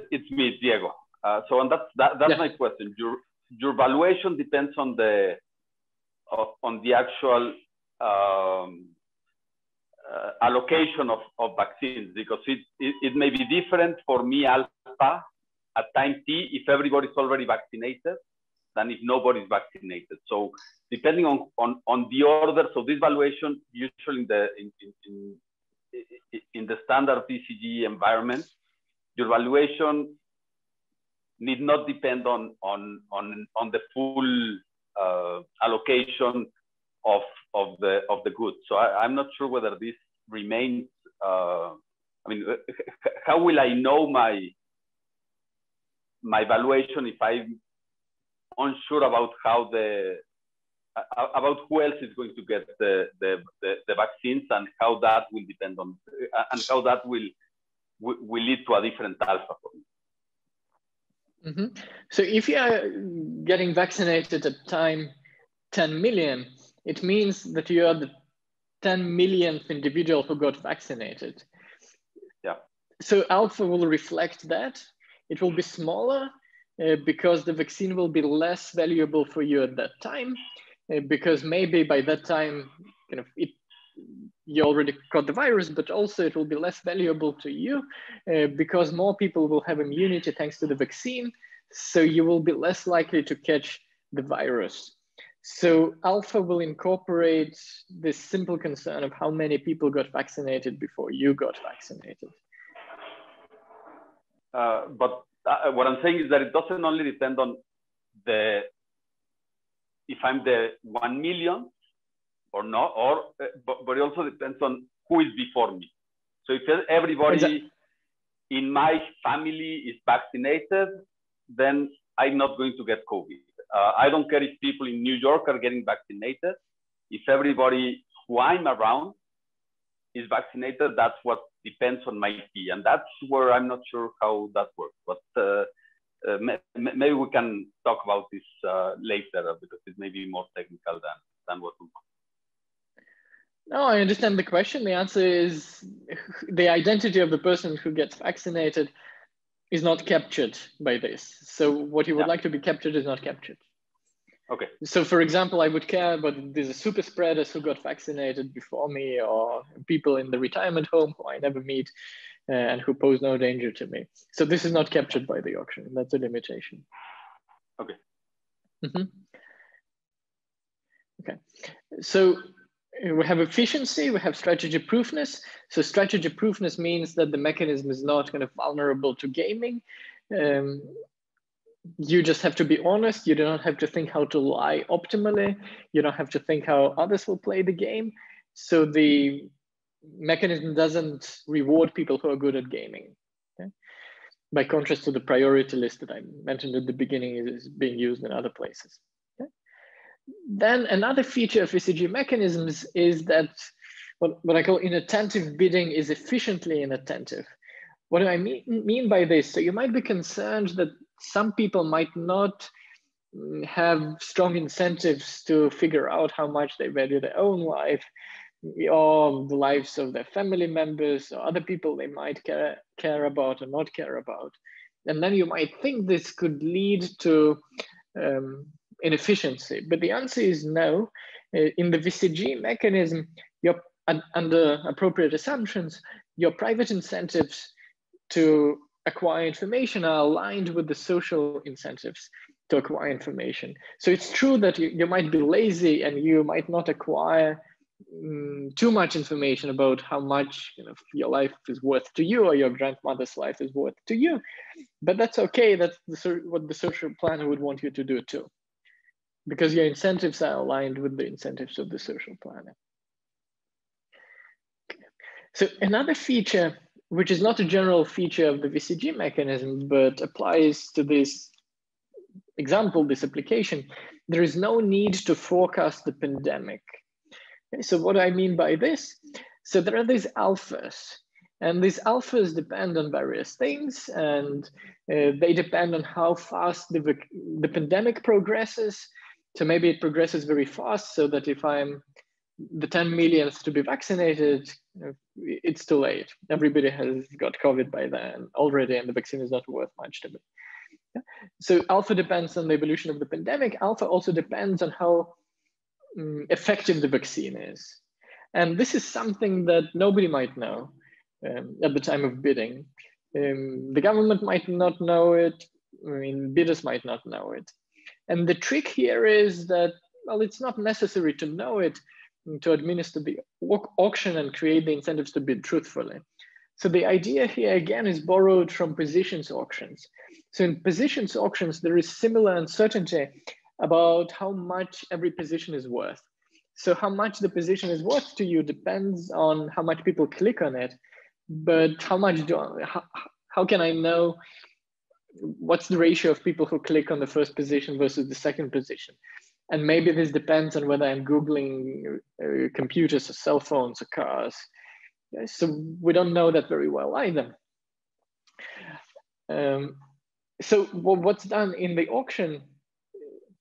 it's me, it's Diego. Uh, so, and that's that, that's yeah. my question. Your your valuation depends on the on the actual um, uh, allocation of, of vaccines, because it, it it may be different for me alpha at time t if everybody's already vaccinated than if nobody's vaccinated. So depending on, on, on the order, so this valuation usually in the in, in, in the standard V C G environment, your valuation need not depend on on on, on the full uh, allocation of of the of the goods. So I, I'm not sure whether this remains. Uh, I mean, how will I know my my valuation if I unsure about how the about who else is going to get the, the the the vaccines and how that will depend on and how that will will lead to a different alpha for me. Mm-hmm. So if you are getting vaccinated at time ten million, it means that you are the ten millionth individual who got vaccinated. Yeah. So alpha will reflect that. It will be smaller. Uh, because the vaccine will be less valuable for you at that time, uh, because maybe by that time, you know, it, you already caught the virus, but also it will be less valuable to you uh, because more people will have immunity thanks to the vaccine. So you will be less likely to catch the virus. So alpha will incorporate this simple concern of how many people got vaccinated before you got vaccinated. Uh, but Uh, what I'm saying is that it doesn't only depend on the, if I'm the one million or not, or, uh, but, but it also depends on who is before me. So if everybody exactly. in my family is vaccinated, then I'm not going to get COVID. Uh, I don't care if people in New York are getting vaccinated. If everybody who I'm around is vaccinated, that's what depends on my T, and that's where I'm not sure how that works. But uh, uh, maybe we can talk about this uh, later, because it may be more technical than, than what we want. No, I understand the question. The answer is the identity of the person who gets vaccinated is not captured by this. So what you would yeah. like to be captured is not captured. Okay. So for example, I would care about there's a super spreaders who got vaccinated before me, or people in the retirement home who I never meet and who pose no danger to me. So this is not captured by the auction. That's a limitation. Okay. Mm-hmm. Okay. So we have efficiency, we have strategy proofness. So strategy proofness means that the mechanism is not kind of vulnerable to gaming. Um, You just have to be honest. You don't have to think how to lie optimally. You don't have to think how others will play the game. So the mechanism doesn't reward people who are good at gaming. Okay? By contrast to the priority list that I mentioned at the beginning is being used in other places. Okay? Then another feature of V C G mechanisms is that what, what I call inattentive bidding is efficiently inattentive. What do I mean, mean by this? So you might be concerned that some people might not have strong incentives to figure out how much they value their own life or the lives of their family members or other people they might care, care about or not care about. And then you might think this could lead to um, inefficiency? But the answer is no. In the V C G mechanism, your, under appropriate assumptions, your private incentives to acquire information are aligned with the social incentives to acquire information. So it's true that you, you might be lazy and you might not acquire um, too much information about how much you know, your life is worth to you or your grandmother's life is worth to you, but that's okay. That's the, what the social planner would want you to do too, because your incentives are aligned with the incentives of the social planner. So another feature, which is not a general feature of the V C G mechanism, but applies to this example, this application, there is no need to forecast the pandemic. Okay, so what do I mean by this? So there are these alphas, and these alphas depend on various things, and uh, they depend on how fast the, the pandemic progresses. So maybe it progresses very fast, so that if I'm the ten millionth to be vaccinated, it's too late. Everybody has got COVID by then already, and the vaccine is not worth much to me. So alpha depends on the evolution of the pandemic. Alpha also depends on how um, effective the vaccine is. And this is something that nobody might know um, at the time of bidding. Um, the government might not know it. I mean, bidders might not know it. And the trick here is that, well, it's not necessary to know it to administer the auction and create the incentives to bid truthfully. So the idea here again is borrowed from positions auctions. So in positions auctions, there is similar uncertainty about how much every position is worth. So how much the position is worth to you depends on how much people click on it, but how much do I, how, how can I know what's the ratio of people who click on the first position versus the second position? And maybe this depends on whether I'm Googling uh, computers or cell phones or cars. So we don't know that very well either. Um, so what's done in the auction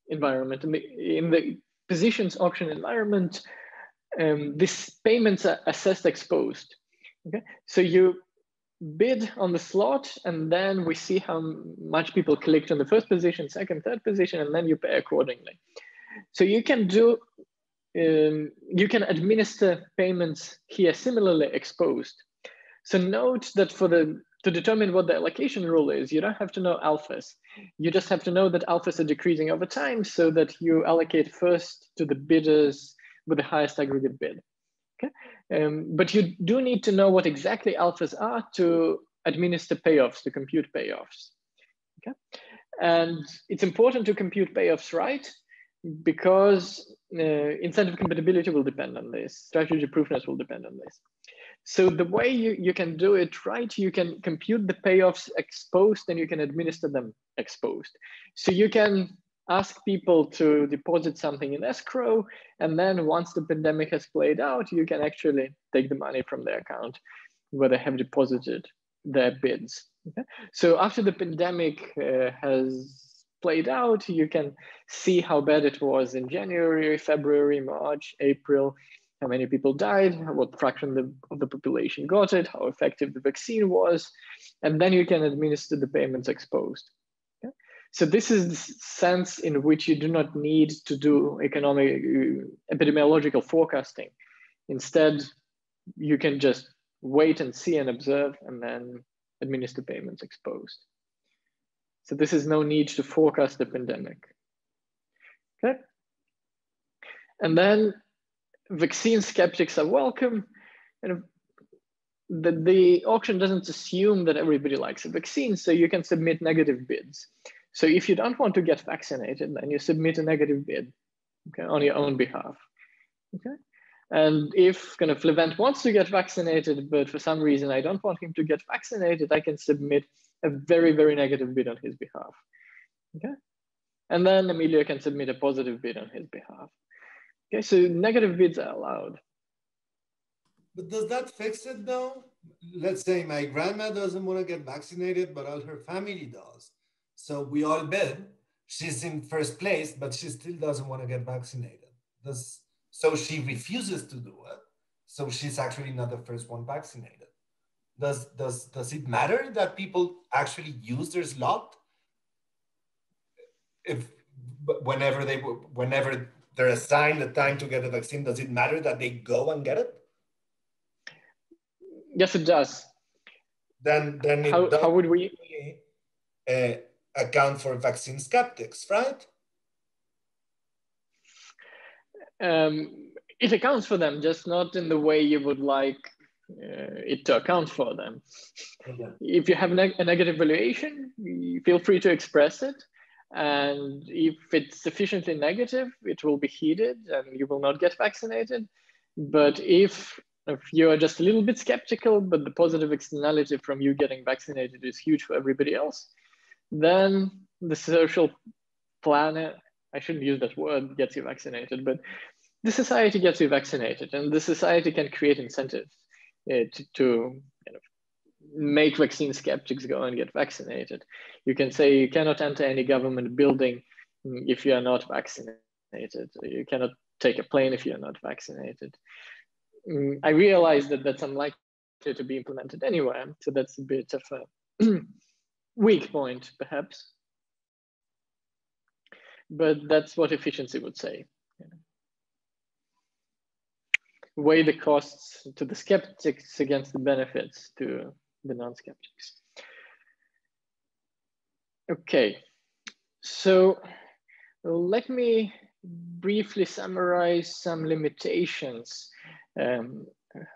environment, in the, in the positions auction environment, um, these payments are assessed exposed. Okay? So you bid on the slot, and then we see how much people clicked on the first position, second, third position, and then you pay accordingly. So you can do Um, you can administer payments here similarly exposed. So note that for the to determine what the allocation rule is, you don't have to know alphas. You just have to know that alphas are decreasing over time, so that you allocate first to the bidders with the highest aggregate bid. Okay, um, but you do need to know what exactly alphas are to administer payoffs, to compute payoffs. Okay, and it's important to compute payoffs right, because uh, incentive compatibility will depend on this, strategy proofness will depend on this. So the way you, you can do it right, you can compute the payoffs exposed and you can administer them exposed. So you can ask people to deposit something in escrow, and then once the pandemic has played out, you can actually take the money from their account where they have deposited their bids. Okay? So after the pandemic uh, has played out, you can see how bad it was in January, February, March, April, how many people died, what fraction of the population got it, how effective the vaccine was, and then you can administer the payments exposed. Okay? So this is the sense in which you do not need to do economic epidemiological forecasting. Instead, you can just wait and see and observe, and then administer payments exposed. So this is no need to forecast the pandemic. Okay. And then vaccine skeptics are welcome. And the, the auction doesn't assume that everybody likes a vaccine, so you can submit negative bids. So if you don't want to get vaccinated, then you submit a negative bid, okay, on your own behalf. Okay. And if kind of Levent wants to get vaccinated, but for some reason I don't want him to get vaccinated, I can submit a very, very negative bid on his behalf, okay? And then Emilio can submit a positive bid on his behalf. Okay, so negative bids are allowed. But does that fix it though? Let's say my grandma doesn't want to get vaccinated, but all her family does. So we all bid, she's in first place, but she still doesn't want to get vaccinated. Does, so she refuses to do it. So she's actually not the first one vaccinated. Does, does, does it matter that people actually use their slot? If whenever they whenever they're assigned the time to get the vaccine, does it matter that they go and get it? Yes, it does. Then, then it how, how would we uh, account for vaccine skeptics, right? Um, it accounts for them, just not in the way you would like uh, it to account for them. Yeah. If you have neg a negative valuation, feel free to express it. And if it's sufficiently negative, it will be heeded and you will not get vaccinated. But if, if you are just a little bit skeptical, but the positive externality from you getting vaccinated is huge for everybody else, then the social planet, I shouldn't use that word, gets you vaccinated, but the society gets you vaccinated, and the society can create incentives uh, to, to you know, make vaccine skeptics go and get vaccinated. You can say you cannot enter any government building if you are not vaccinated. You cannot take a plane if you are not vaccinated. I realize that that's unlikely to be implemented anywhere, so that's a bit of a weak point, perhaps. But that's what efficiency would say. Weigh the costs to the skeptics against the benefits to the non-skeptics. Okay, so let me briefly summarize some limitations um,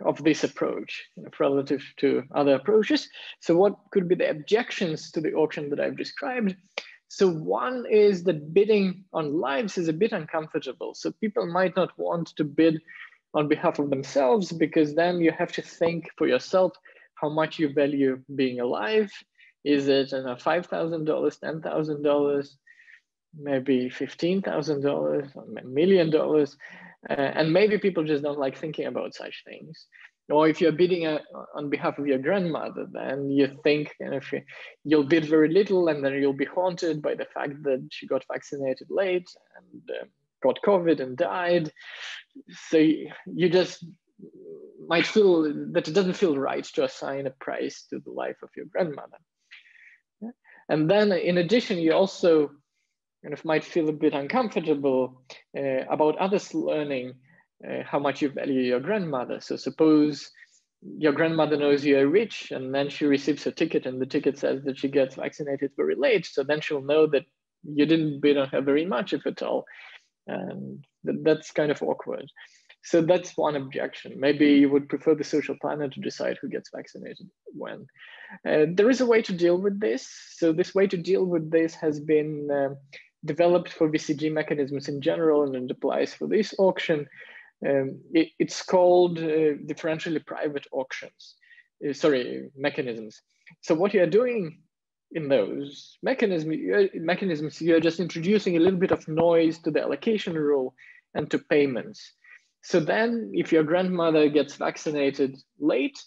of this approach relative to other approaches. So what could be the objections to the auction that I've described? So one is that bidding on lives is a bit uncomfortable. So people might not want to bid on behalf of themselves, because then you have to think for yourself how much you value being alive. Is it five thousand dollars, ten thousand dollars, maybe fifteen thousand dollars, a million dollars? Uh, and maybe people just don't like thinking about such things. Or if you're bidding uh, on behalf of your grandmother, then you think you know, if you, you'll bid very little, and then you'll be haunted by the fact that she got vaccinated late and uh, got COVID and died. So you just might feel that it doesn't feel right to assign a price to the life of your grandmother. And then in addition, you also kind of might feel a bit uncomfortable uh, about others learning Uh, how much you value your grandmother. So suppose your grandmother knows you're rich, and then she receives a ticket, and the ticket says that she gets vaccinated very late. So then she'll know that you didn't bid on her very much, if at all. And th that's kind of awkward. So that's one objection. Maybe you would prefer the social planner to decide who gets vaccinated when. Uh, there is a way to deal with this. So this way to deal with this has been uh, developed for V C G mechanisms in general, and it applies for this auction. Um, it, it's called uh, differentially private auctions, uh, sorry, mechanisms. So what you are doing in those mechanism, you're, mechanisms, you're just introducing a little bit of noise to the allocation rule and to payments. So then if your grandmother gets vaccinated late,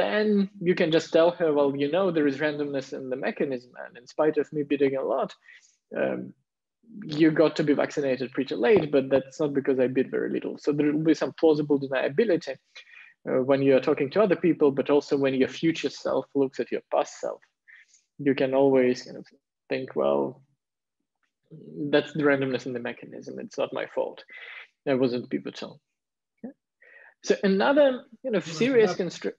then you can just tell her, well, you know, there is randomness in the mechanism, and in spite of me bidding a lot, um, you got to be vaccinated pretty late, but that's not because I bid very little. So there will be some plausible deniability uh, when you're talking to other people, but also when your future self looks at your past self. You can always kind of think, well, that's the randomness in the mechanism. It's not my fault. I wasn't pivotal. Okay. So another you know, serious constraint.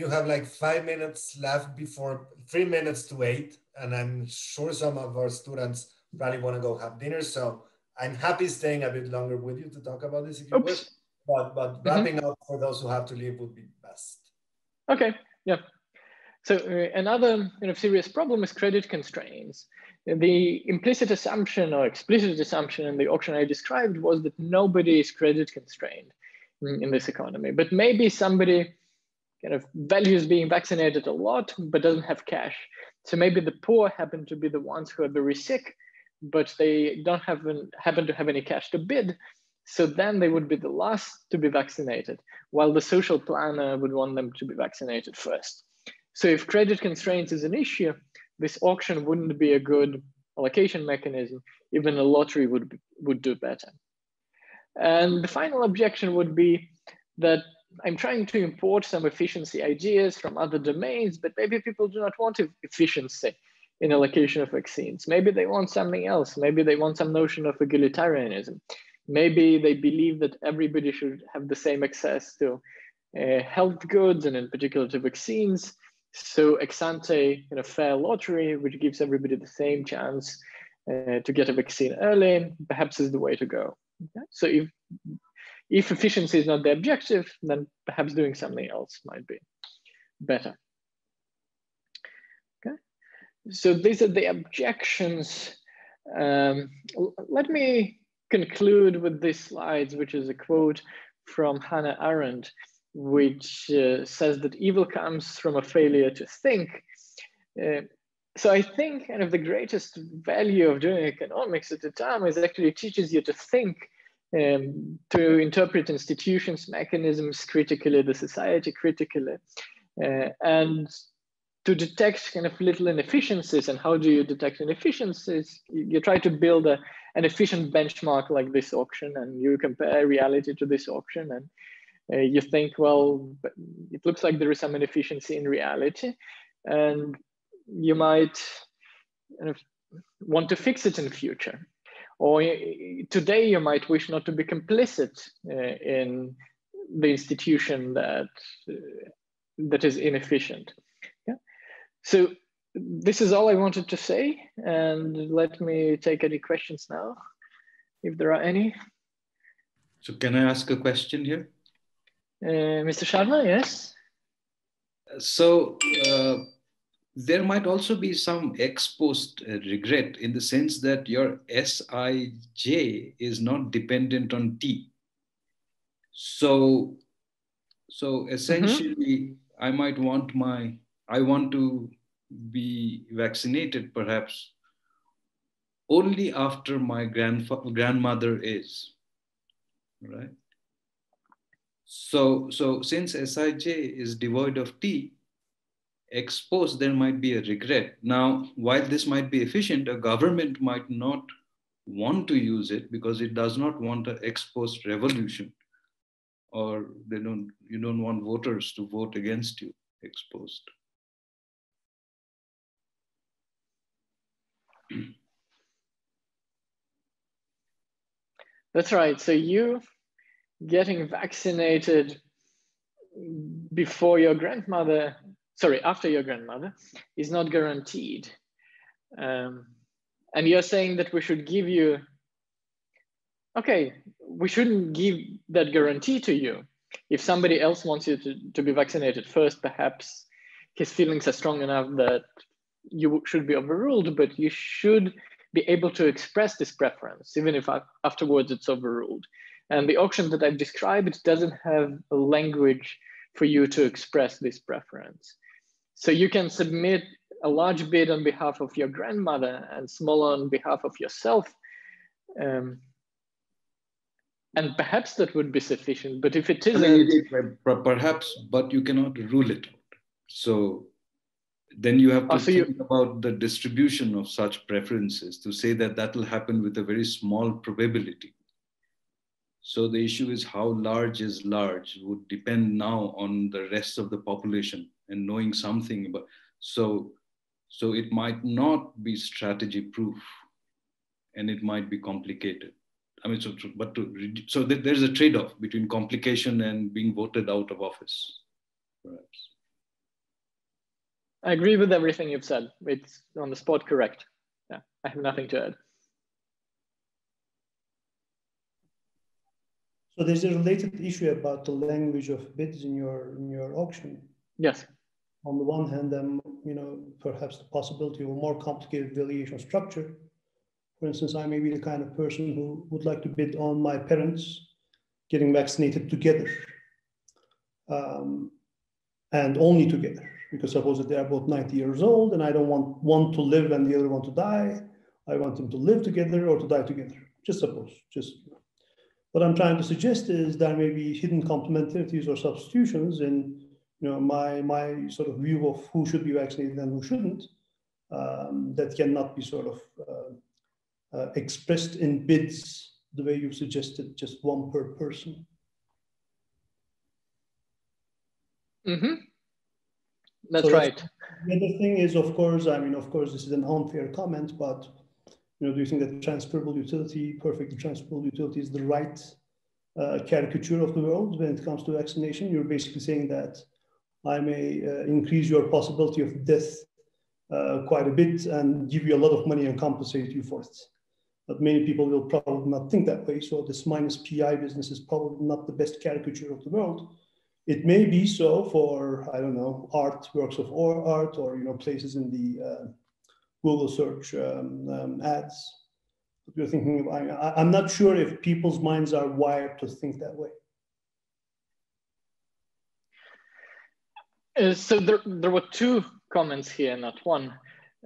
You have like five minutes left before three minutes to eight. And I'm sure some of our students probably want to go have dinner, so I'm happy staying a bit longer with you to talk about this if you Oops. wish. But but wrapping mm-hmm. up for those who have to leave would be best. Okay, yeah. So uh, another you know, serious problem is credit constraints. The implicit assumption or explicit assumption in the auction I described was that nobody is credit constrained in, in this economy, but maybe somebody kind of values being vaccinated a lot but doesn't have cash. So maybe the poor happen to be the ones who are very sick, but they don't have an, happen to have any cash to bid. So then they would be the last to be vaccinated, while the social planner would want them to be vaccinated first. So if credit constraints is an issue, this auction wouldn't be a good allocation mechanism. Even a lottery would, be, would do better. And the final objection would be that I'm trying to import some efficiency ideas from other domains, but maybe people do not want efficiency in allocation of vaccines. Maybe they want something else. Maybe they want some notion of egalitarianism. Maybe they believe that everybody should have the same access to uh, health goods, and in particular to vaccines. So ex ante, you know, fair lottery, which gives everybody the same chance uh, to get a vaccine early, perhaps is the way to go. Okay? So if, if efficiency is not the objective, then perhaps doing something else might be better. Okay, so these are the objections. Um, let me conclude with these slides, which is a quote from Hannah Arendt, which uh, says that evil comes from a failure to think. Uh, so I think kind of the greatest value of doing economics at the time is actually it teaches you to think, um, to interpret institutions, mechanisms critically, the society critically, uh, and to detect kind of little inefficiencies. And how do you detect inefficiencies? You try to build a, an efficient benchmark like this auction, and you compare reality to this auction, and Uh, you think, well, it looks like there is some inefficiency in reality, and you might kind of want to fix it in the future. Or today you might wish not to be complicit uh, in the institution that, uh, that is inefficient. Yeah? So this is all I wanted to say, and let me take any questions now, if there are any. So can I ask a question here? Uh, Mister Sharma, yes? So uh, there might also be some ex post uh, regret, in the sense that your S I J is not dependent on T. So, so essentially, mm-hmm. I might want my, I want to be vaccinated perhaps only after my grandfather, grandmother is, right? So, so since S I J is devoid of T, ex post there might be a regret. Now, while this might be efficient, a government might not want to use it because it does not want an ex post revolution, or they don't, you don't want voters to vote against you ex post. That's right. So you getting vaccinated before your grandmother, sorry, after your grandmother, is not guaranteed. Um, and you're saying that we should give you, okay, we shouldn't give that guarantee to you. If somebody else wants you to, to be vaccinated first, perhaps his feelings are strong enough that you should be overruled, but you should be able to express this preference, even if afterwards it's overruled. And the auction that I've described doesn't have a language for you to express this preference. So you can submit a large bid on behalf of your grandmother and smaller on behalf of yourself. Um, and perhaps that would be sufficient, but if it isn't... Perhaps, but you cannot rule it out. So then you have to oh, so think you... about the distribution of such preferences to say that that will happen with a very small probability. So the issue is how large is large would depend now on the rest of the population and knowing something about. So, so it might not be strategy proof, and it might be complicated. I mean, so but to, so there's a trade-off between complication and being voted out of office, perhaps. I agree with everything you've said. It's on the spot correct. Yeah, I have nothing to add. So there's a related issue about the language of bids in your in your auction. Yes. On the one hand, um, you know, perhaps the possibility of a more complicated valuation structure. For instance, I may be the kind of person who would like to bid on my parents getting vaccinated together, um, and only together, because suppose that they are both ninety years old, and I don't want one to live and the other one to die. I want them to live together or to die together. Just suppose, just. What I'm trying to suggest is there may be hidden complementarities or substitutions in, you know, my my sort of view of who should be vaccinated and who shouldn't, um, that cannot be sort of uh, uh, expressed in bids the way you've suggested, just one per person. Mm-hmm. That's so right. That's, The other thing is, of course, I mean, of course, this is an unfair comment, but, you know, do you think that transferable utility, perfectly transferable utility is the right uh, caricature of the world when it comes to vaccination? You're basically saying that I may uh, increase your possibility of death uh, quite a bit and give you a lot of money and compensate you for it. But many people will probably not think that way. So this minus P I business is probably not the best caricature of the world. It may be so for, I don't know, art, works of art, or, you know, places in the uh, Google search um, um, ads. You're thinking of, I, I'm not sure if people's minds are wired to think that way. Uh, so there, there were two comments here, not one.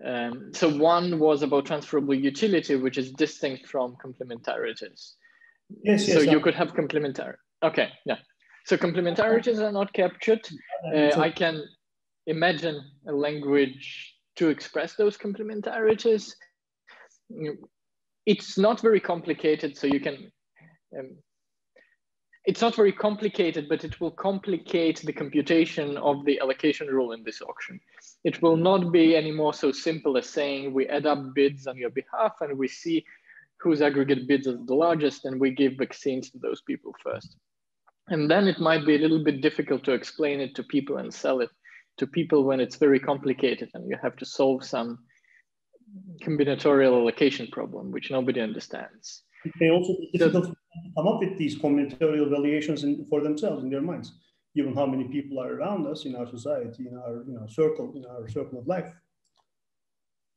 Um, so one was about transferable utility, which is distinct from complementarities. Yes, yes. So you could have complementary. Okay, yeah. So complementarities are not captured. Uh, I can imagine a language to express those complementarities. It's not very complicated, so you can, um, it's not very complicated, but it will complicate the computation of the allocation rule in this auction. It will not be anymore so simple as saying we add up bids on your behalf and we see whose aggregate bids are the largest and we give vaccines to those people first. And then it might be a little bit difficult to explain it to people and sell it to people when it's very complicated and you have to solve some combinatorial allocation problem, which nobody understands. It may also be difficult to come up with these combinatorial valuations in, for themselves in their minds, given how many people are around us in our society, in our you know, circle, in our circle of life,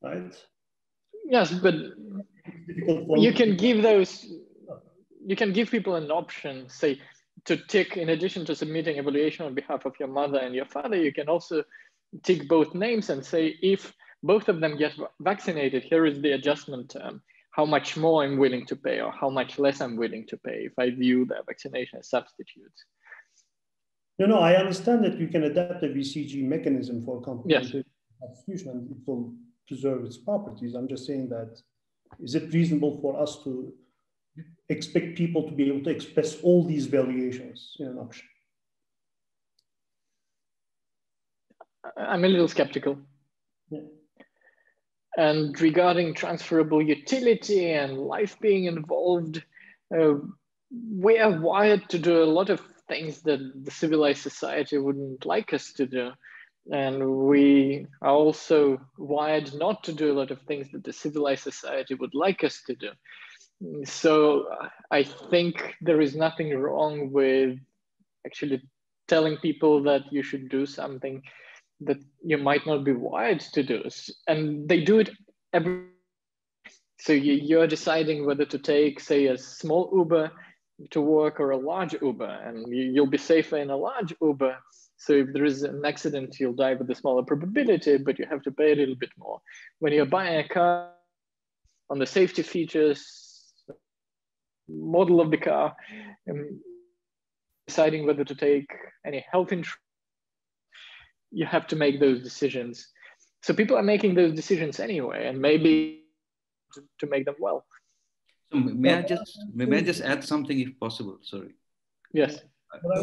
right? Yes, but you can give those, you can give people an option, say, to tick, in addition to submitting evaluation on behalf of your mother and your father, you can also tick both names and say, if both of them get vaccinated, here is the adjustment term. How much more I'm willing to pay or how much less I'm willing to pay if I view the vaccination as substitutes. No, no, I understand that you can adapt a V C G mechanism for complementary substitution and it will preserve its properties. I'm just saying that, is it reasonable for us to expect people to be able to express all these valuations in an auction? I'm a little skeptical. Yeah. And regarding transferable utility and life being involved, uh, we are wired to do a lot of things that the civilized society wouldn't like us to do. And we are also wired not to do a lot of things that the civilized society would like us to do. So I think there is nothing wrong with actually telling people that you should do something that you might not be wired to do, and they do it every. So you, you're deciding whether to take, say, a small Uber to work or a large Uber, and you, you'll be safer in a large Uber. So if there is an accident, you'll die with a smaller probability, but you have to pay a little bit more. When you're buying a car, on the safety features, model of the car, um, deciding whether to take any health insurance, you have to make those decisions. So people are making those decisions anyway, and maybe to, to make them well. So may I just may I just add something if possible? Sorry. Yes.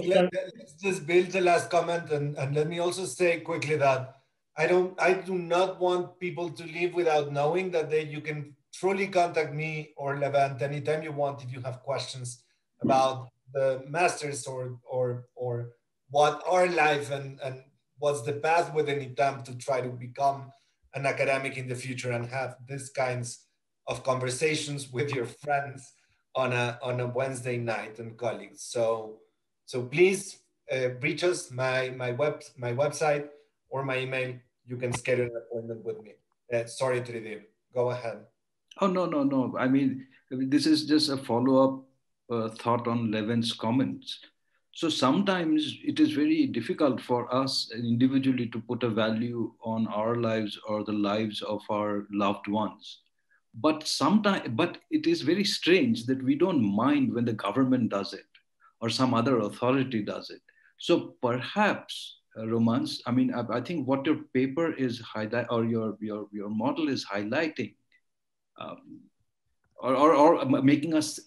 Let, let's just build the last comment, and, and let me also say quickly that I don't I do not want people to leave without knowing that they you can truly contact me or Levent anytime you want if you have questions about the masters or or or what our life and and what's the path with an attempt to try to become an academic in the future and have these kinds of conversations with your friends on a, on a Wednesday night and colleagues. So, so please uh, reach us, my, my, web, my website or my email. You can schedule an appointment with me. Uh, sorry, Tridip, go ahead. Oh, no, no, no. I mean, I mean this is just a follow-up uh, thought on Levent's comments. So sometimes it is very difficult for us individually to put a value on our lives or the lives of our loved ones. But sometimes, but it is very strange that we don't mind when the government does it or some other authority does it. So perhaps, uh, Roman, I mean, I, I think what your paper is highlight or your, your, your model is highlighting, um, Or, or, or making us,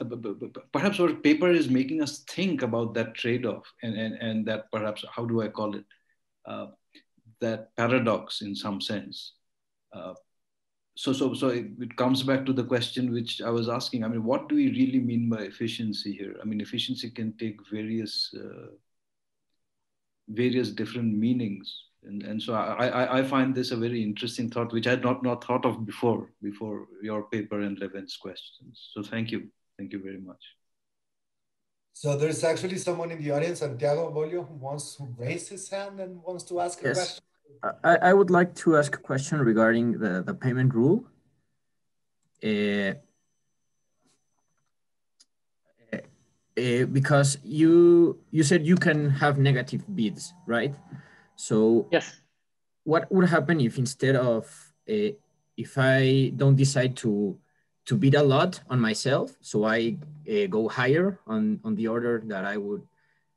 perhaps our paper is making us think about that trade-off and, and, and that perhaps, how do I call it? Uh, that paradox in some sense. Uh, so so, so it, it comes back to the question which I was asking. I mean, what do we really mean by efficiency here? I mean, efficiency can take various uh, various different meanings. And, and so I, I, I find this a very interesting thought, which I had not, not thought of before, before your paper and Levent's questions. So thank you. Thank you very much. So there's actually someone in the audience, Santiago Bolio, who wants to raise his hand and wants to ask yes. a question. I, I would like to ask a question regarding the, the payment rule. Uh, uh, because you, you said you can have negative bids, right? So yes, what would happen if instead of uh, if I don't decide to to bid a lot on myself, so I uh, go higher on on the order that I would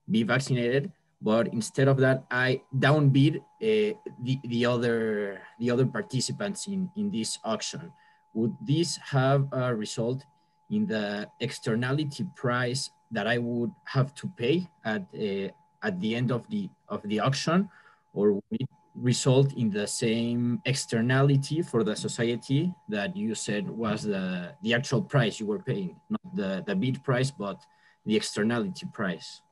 be vaccinated, but instead of that I downbid uh, the the other the other participants in in this auction? Would this have a result in the externality price that I would have to pay at uh, at the end of the of the auction? Or would it result in the same externality for the society that you said was the, the actual price you were paying, not the, the bid price, but the externality price?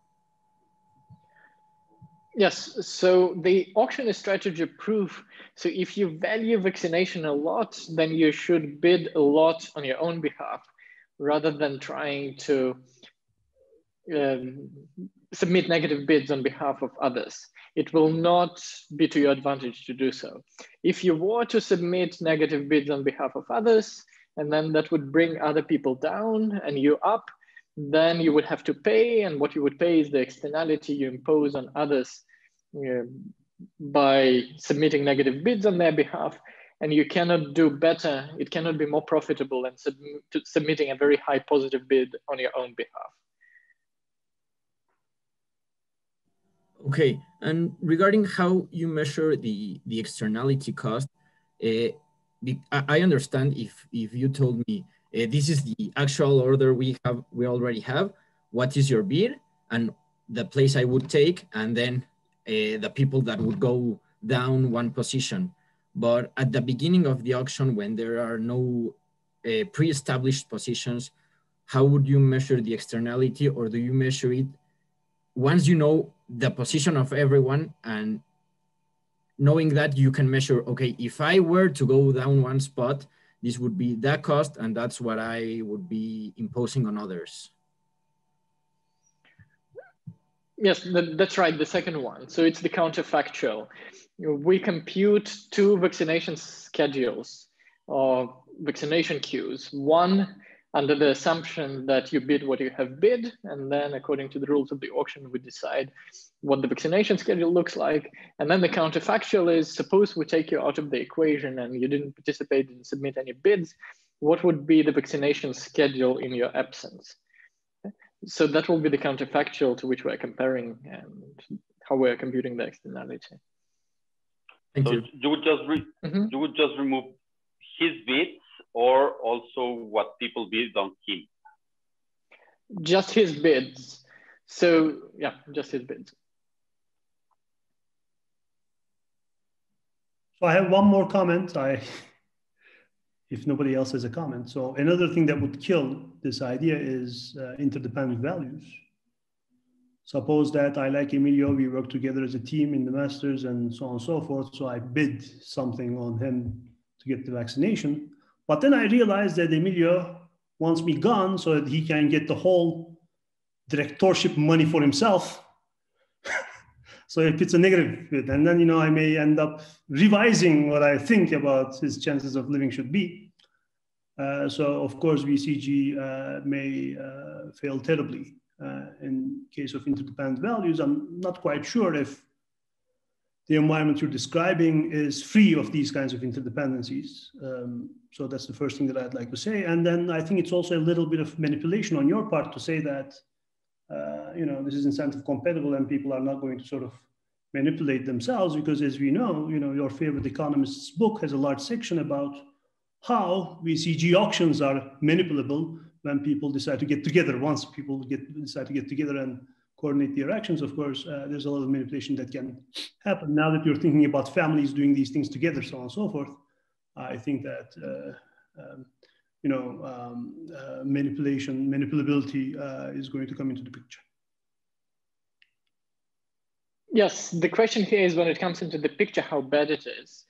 Yes, so the auction is strategy proof. So if you value vaccination a lot, then you should bid a lot on your own behalf, rather than trying to um, submit negative bids on behalf of others. It will not be to your advantage to do so. If you were to submit negative bids on behalf of others, and then that would bring other people down and you up, then you would have to pay, and what you would pay is the externality you impose on others uh, by submitting negative bids on their behalf, and you cannot do better. It cannot be more profitable than sub submitting a very high positive bid on your own behalf. Okay, and regarding how you measure the, the externality cost, uh, I understand if, if you told me uh, this is the actual order we have, we already have, what is your bid and the place I would take, and then uh, the people that would go down one position. But at the beginning of the auction, when there are no uh, pre-established positions, how would you measure the externality? Or do you measure it once you know the position of everyone, and knowing that you can measure, okay, if I were to go down one spot, this would be that cost, and that's what I would be imposing on others? Yes, that's right, the second one. So it's the counterfactual. We compute two vaccination schedules or vaccination queues. One, under the assumption that you bid what you have bid, and then according to the rules of the auction, we decide what the vaccination schedule looks like. And then the counterfactual is, suppose we take you out of the equation and you didn't participate, didn't submit any bids, what would be the vaccination schedule in your absence? So that will be the counterfactual to which we're comparing and how we're computing the externality. Thank so you. You would just re mm-hmm. you would just remove his bid, or also what people bid on him? Just his bids. So yeah, just his bids. So I have one more comment, I, if nobody else has a comment. So another thing that would kill this idea is uh, interdependent values. Suppose that I like Emilio, we work together as a team in the Masters and so on and so forth. So I bid something on him to get the vaccination. But then I realized that Emilio wants me gone so that he can get the whole directorship money for himself. So if it's a negative bid, and then, you know, I may end up revising what I think about his chances of living should be. Uh, so of course, V C G uh, may uh, fail terribly uh, in case of interdependent values. I'm not quite sure if the environment you're describing is free of these kinds of interdependencies. Um, so that's the first thing that I'd like to say. And then I think it's also a little bit of manipulation on your part to say that, uh, you know, this is incentive compatible and people are not going to sort of manipulate themselves, because as we know, you know, your favorite economist's book has a large section about how V C G auctions are manipulable when people decide to get together, once people get, decide to get together and coordinate their actions. Of course, uh, there's a lot of manipulation that can happen. Now that you're thinking about families doing these things together, so on and so forth, I think that uh, um, you know um, uh, manipulation, manipulability uh, is going to come into the picture. Yes, the question here is when it comes into the picture, how bad it is.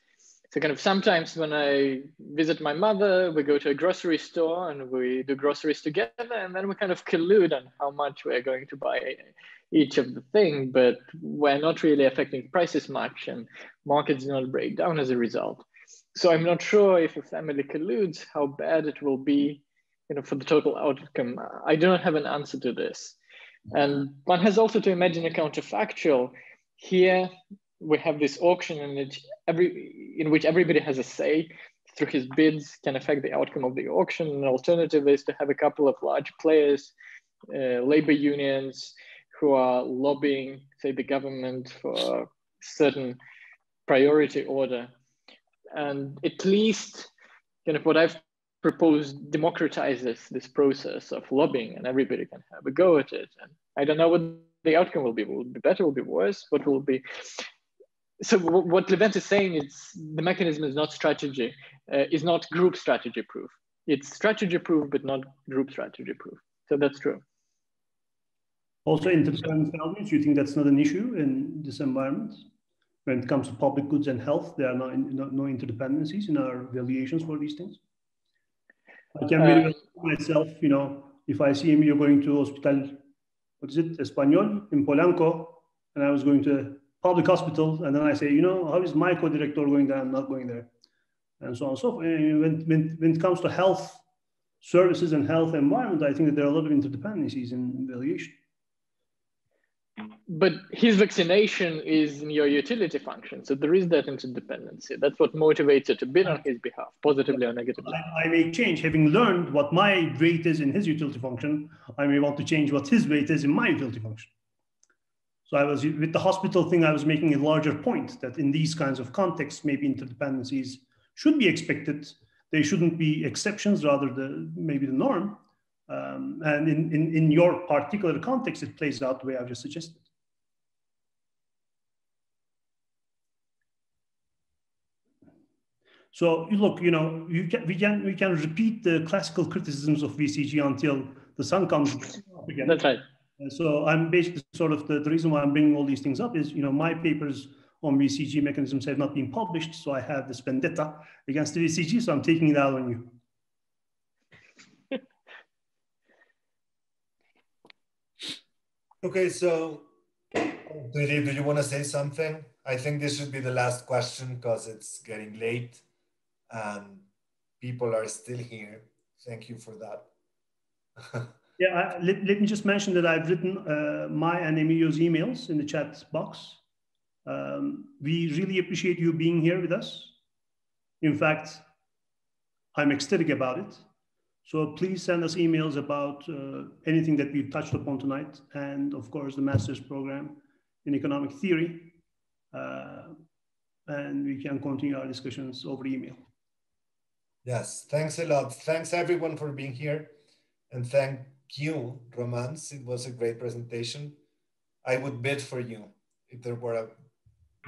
So kind of sometimes when I visit my mother, we go to a grocery store and we do groceries together, and then we kind of collude on how much we're going to buy each of the thing, but we're not really affecting prices much and markets do not break down as a result. So I'm not sure if a family colludes, how bad it will be, you know, for the total outcome. I do not have an answer to this. And one has also to imagine a counterfactual. Here we have this auction in which, every, in which everybody has a say through his bids can affect the outcome of the auction. An alternative is to have a couple of large players, uh, labor unions, who are lobbying, say, the government for a certain priority order. And at least, you know, what I've proposed democratizes this process of lobbying, and everybody can have a go at it. And I don't know what the outcome will be. Will it be better? Will it be worse? What will it be? So what Levent is saying is the mechanism is not strategy, uh, is not group strategy proof. It's strategy proof, but not group strategy proof. So that's true. Also, in terms of values, you think that's not an issue in this environment? When it comes to public goods and health, there are no, no, no interdependencies in our valuations for these things. I can really um, myself, you know, if I see Emilio going to hospital, what is it, Espanol, in Polanco, and I was going to public hospital, and then I say, you know, how is my co-director going there? I'm not going there, and so on and so forth. And when, when, when it comes to health services and health environment, I think that there are a lot of interdependencies in valuation. But his vaccination is in your utility function. So there is that interdependency. That's what motivates you to bid on his behalf, positively or negatively. I, I may change, having learned what my weight is in his utility function, I may want to change what his weight is in my utility function. So I was, with the hospital thing, I was making a larger point that in these kinds of contexts, maybe interdependencies should be expected. They shouldn't be exceptions, rather the, maybe the norm. Um, and in, in, in your particular context, it plays out the way I've just suggested. So look, you know, you can, we, can, we can repeat the classical criticisms of V C G until the sun comes up again. That's right. And so I'm basically sort of, the, the reason why I'm bringing all these things up is, you know, my papers on V C G mechanisms have not been published. So I have this vendetta against the V C G, so I'm taking it out on you. Okay, so Tridip, do you want to say something? I think this should be the last question because it's getting late and people are still here. Thank you for that. Yeah, I, let, let me just mention that I've written uh, my and Emilio's emails in the chat box. Um, we really appreciate you being here with us. In fact, I'm ecstatic about it. So please send us emails about uh, anything that we've touched upon tonight. And of course, the master's program in economic theory. Uh, and we can continue our discussions over email. Yes, thanks a lot. Thanks everyone for being here. And thank you, Roman. It was a great presentation. I would bid for you if there were an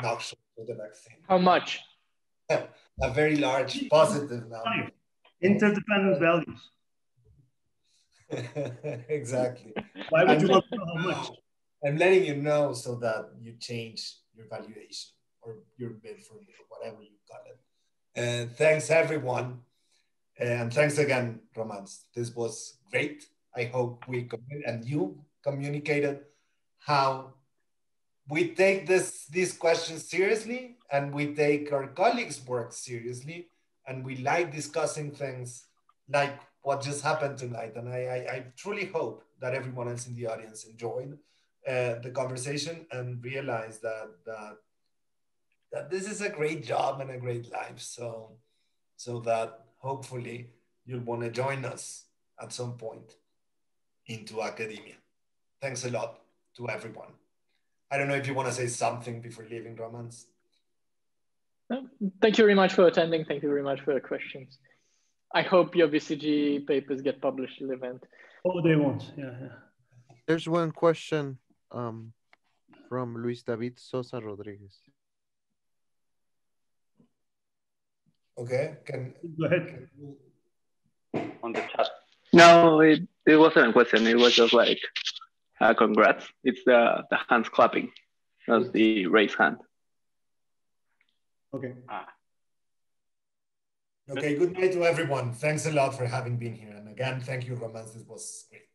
auction for the vaccine. How much? Yeah, a very large positive number. Interdependent values. Exactly. Why would I'm you want to know how much? I'm letting you know so that you change your valuation or your bid for me, or whatever you got it. And thanks everyone. And thanks again, Roman. This was great. I hope we and you communicated how we take this these questions seriously and we take our colleagues' work seriously. And we like discussing things like what just happened tonight. And I, I, I truly hope that everyone else in the audience enjoyed uh, the conversation and realized that, that, that this is a great job and a great life. So, so that hopefully you'll want to join us at some point into academia. Thanks a lot to everyone. I don't know if you want to say something before leaving, Roman. Thank you very much for attending. Thank you very much for your questions. I hope your V C G papers get published, Levent. Oh, they won't. Yeah, yeah. There's one question um, from Luis David Sosa Rodriguez. Okay, can go ahead on the chat. No, it, it wasn't a question. It was just like, uh, congrats. It's the, the hands clapping, not the raised hand. Okay. Ah. Okay, good night to everyone. Thanks a lot for having been here. And again, thank you, Roman. This was great.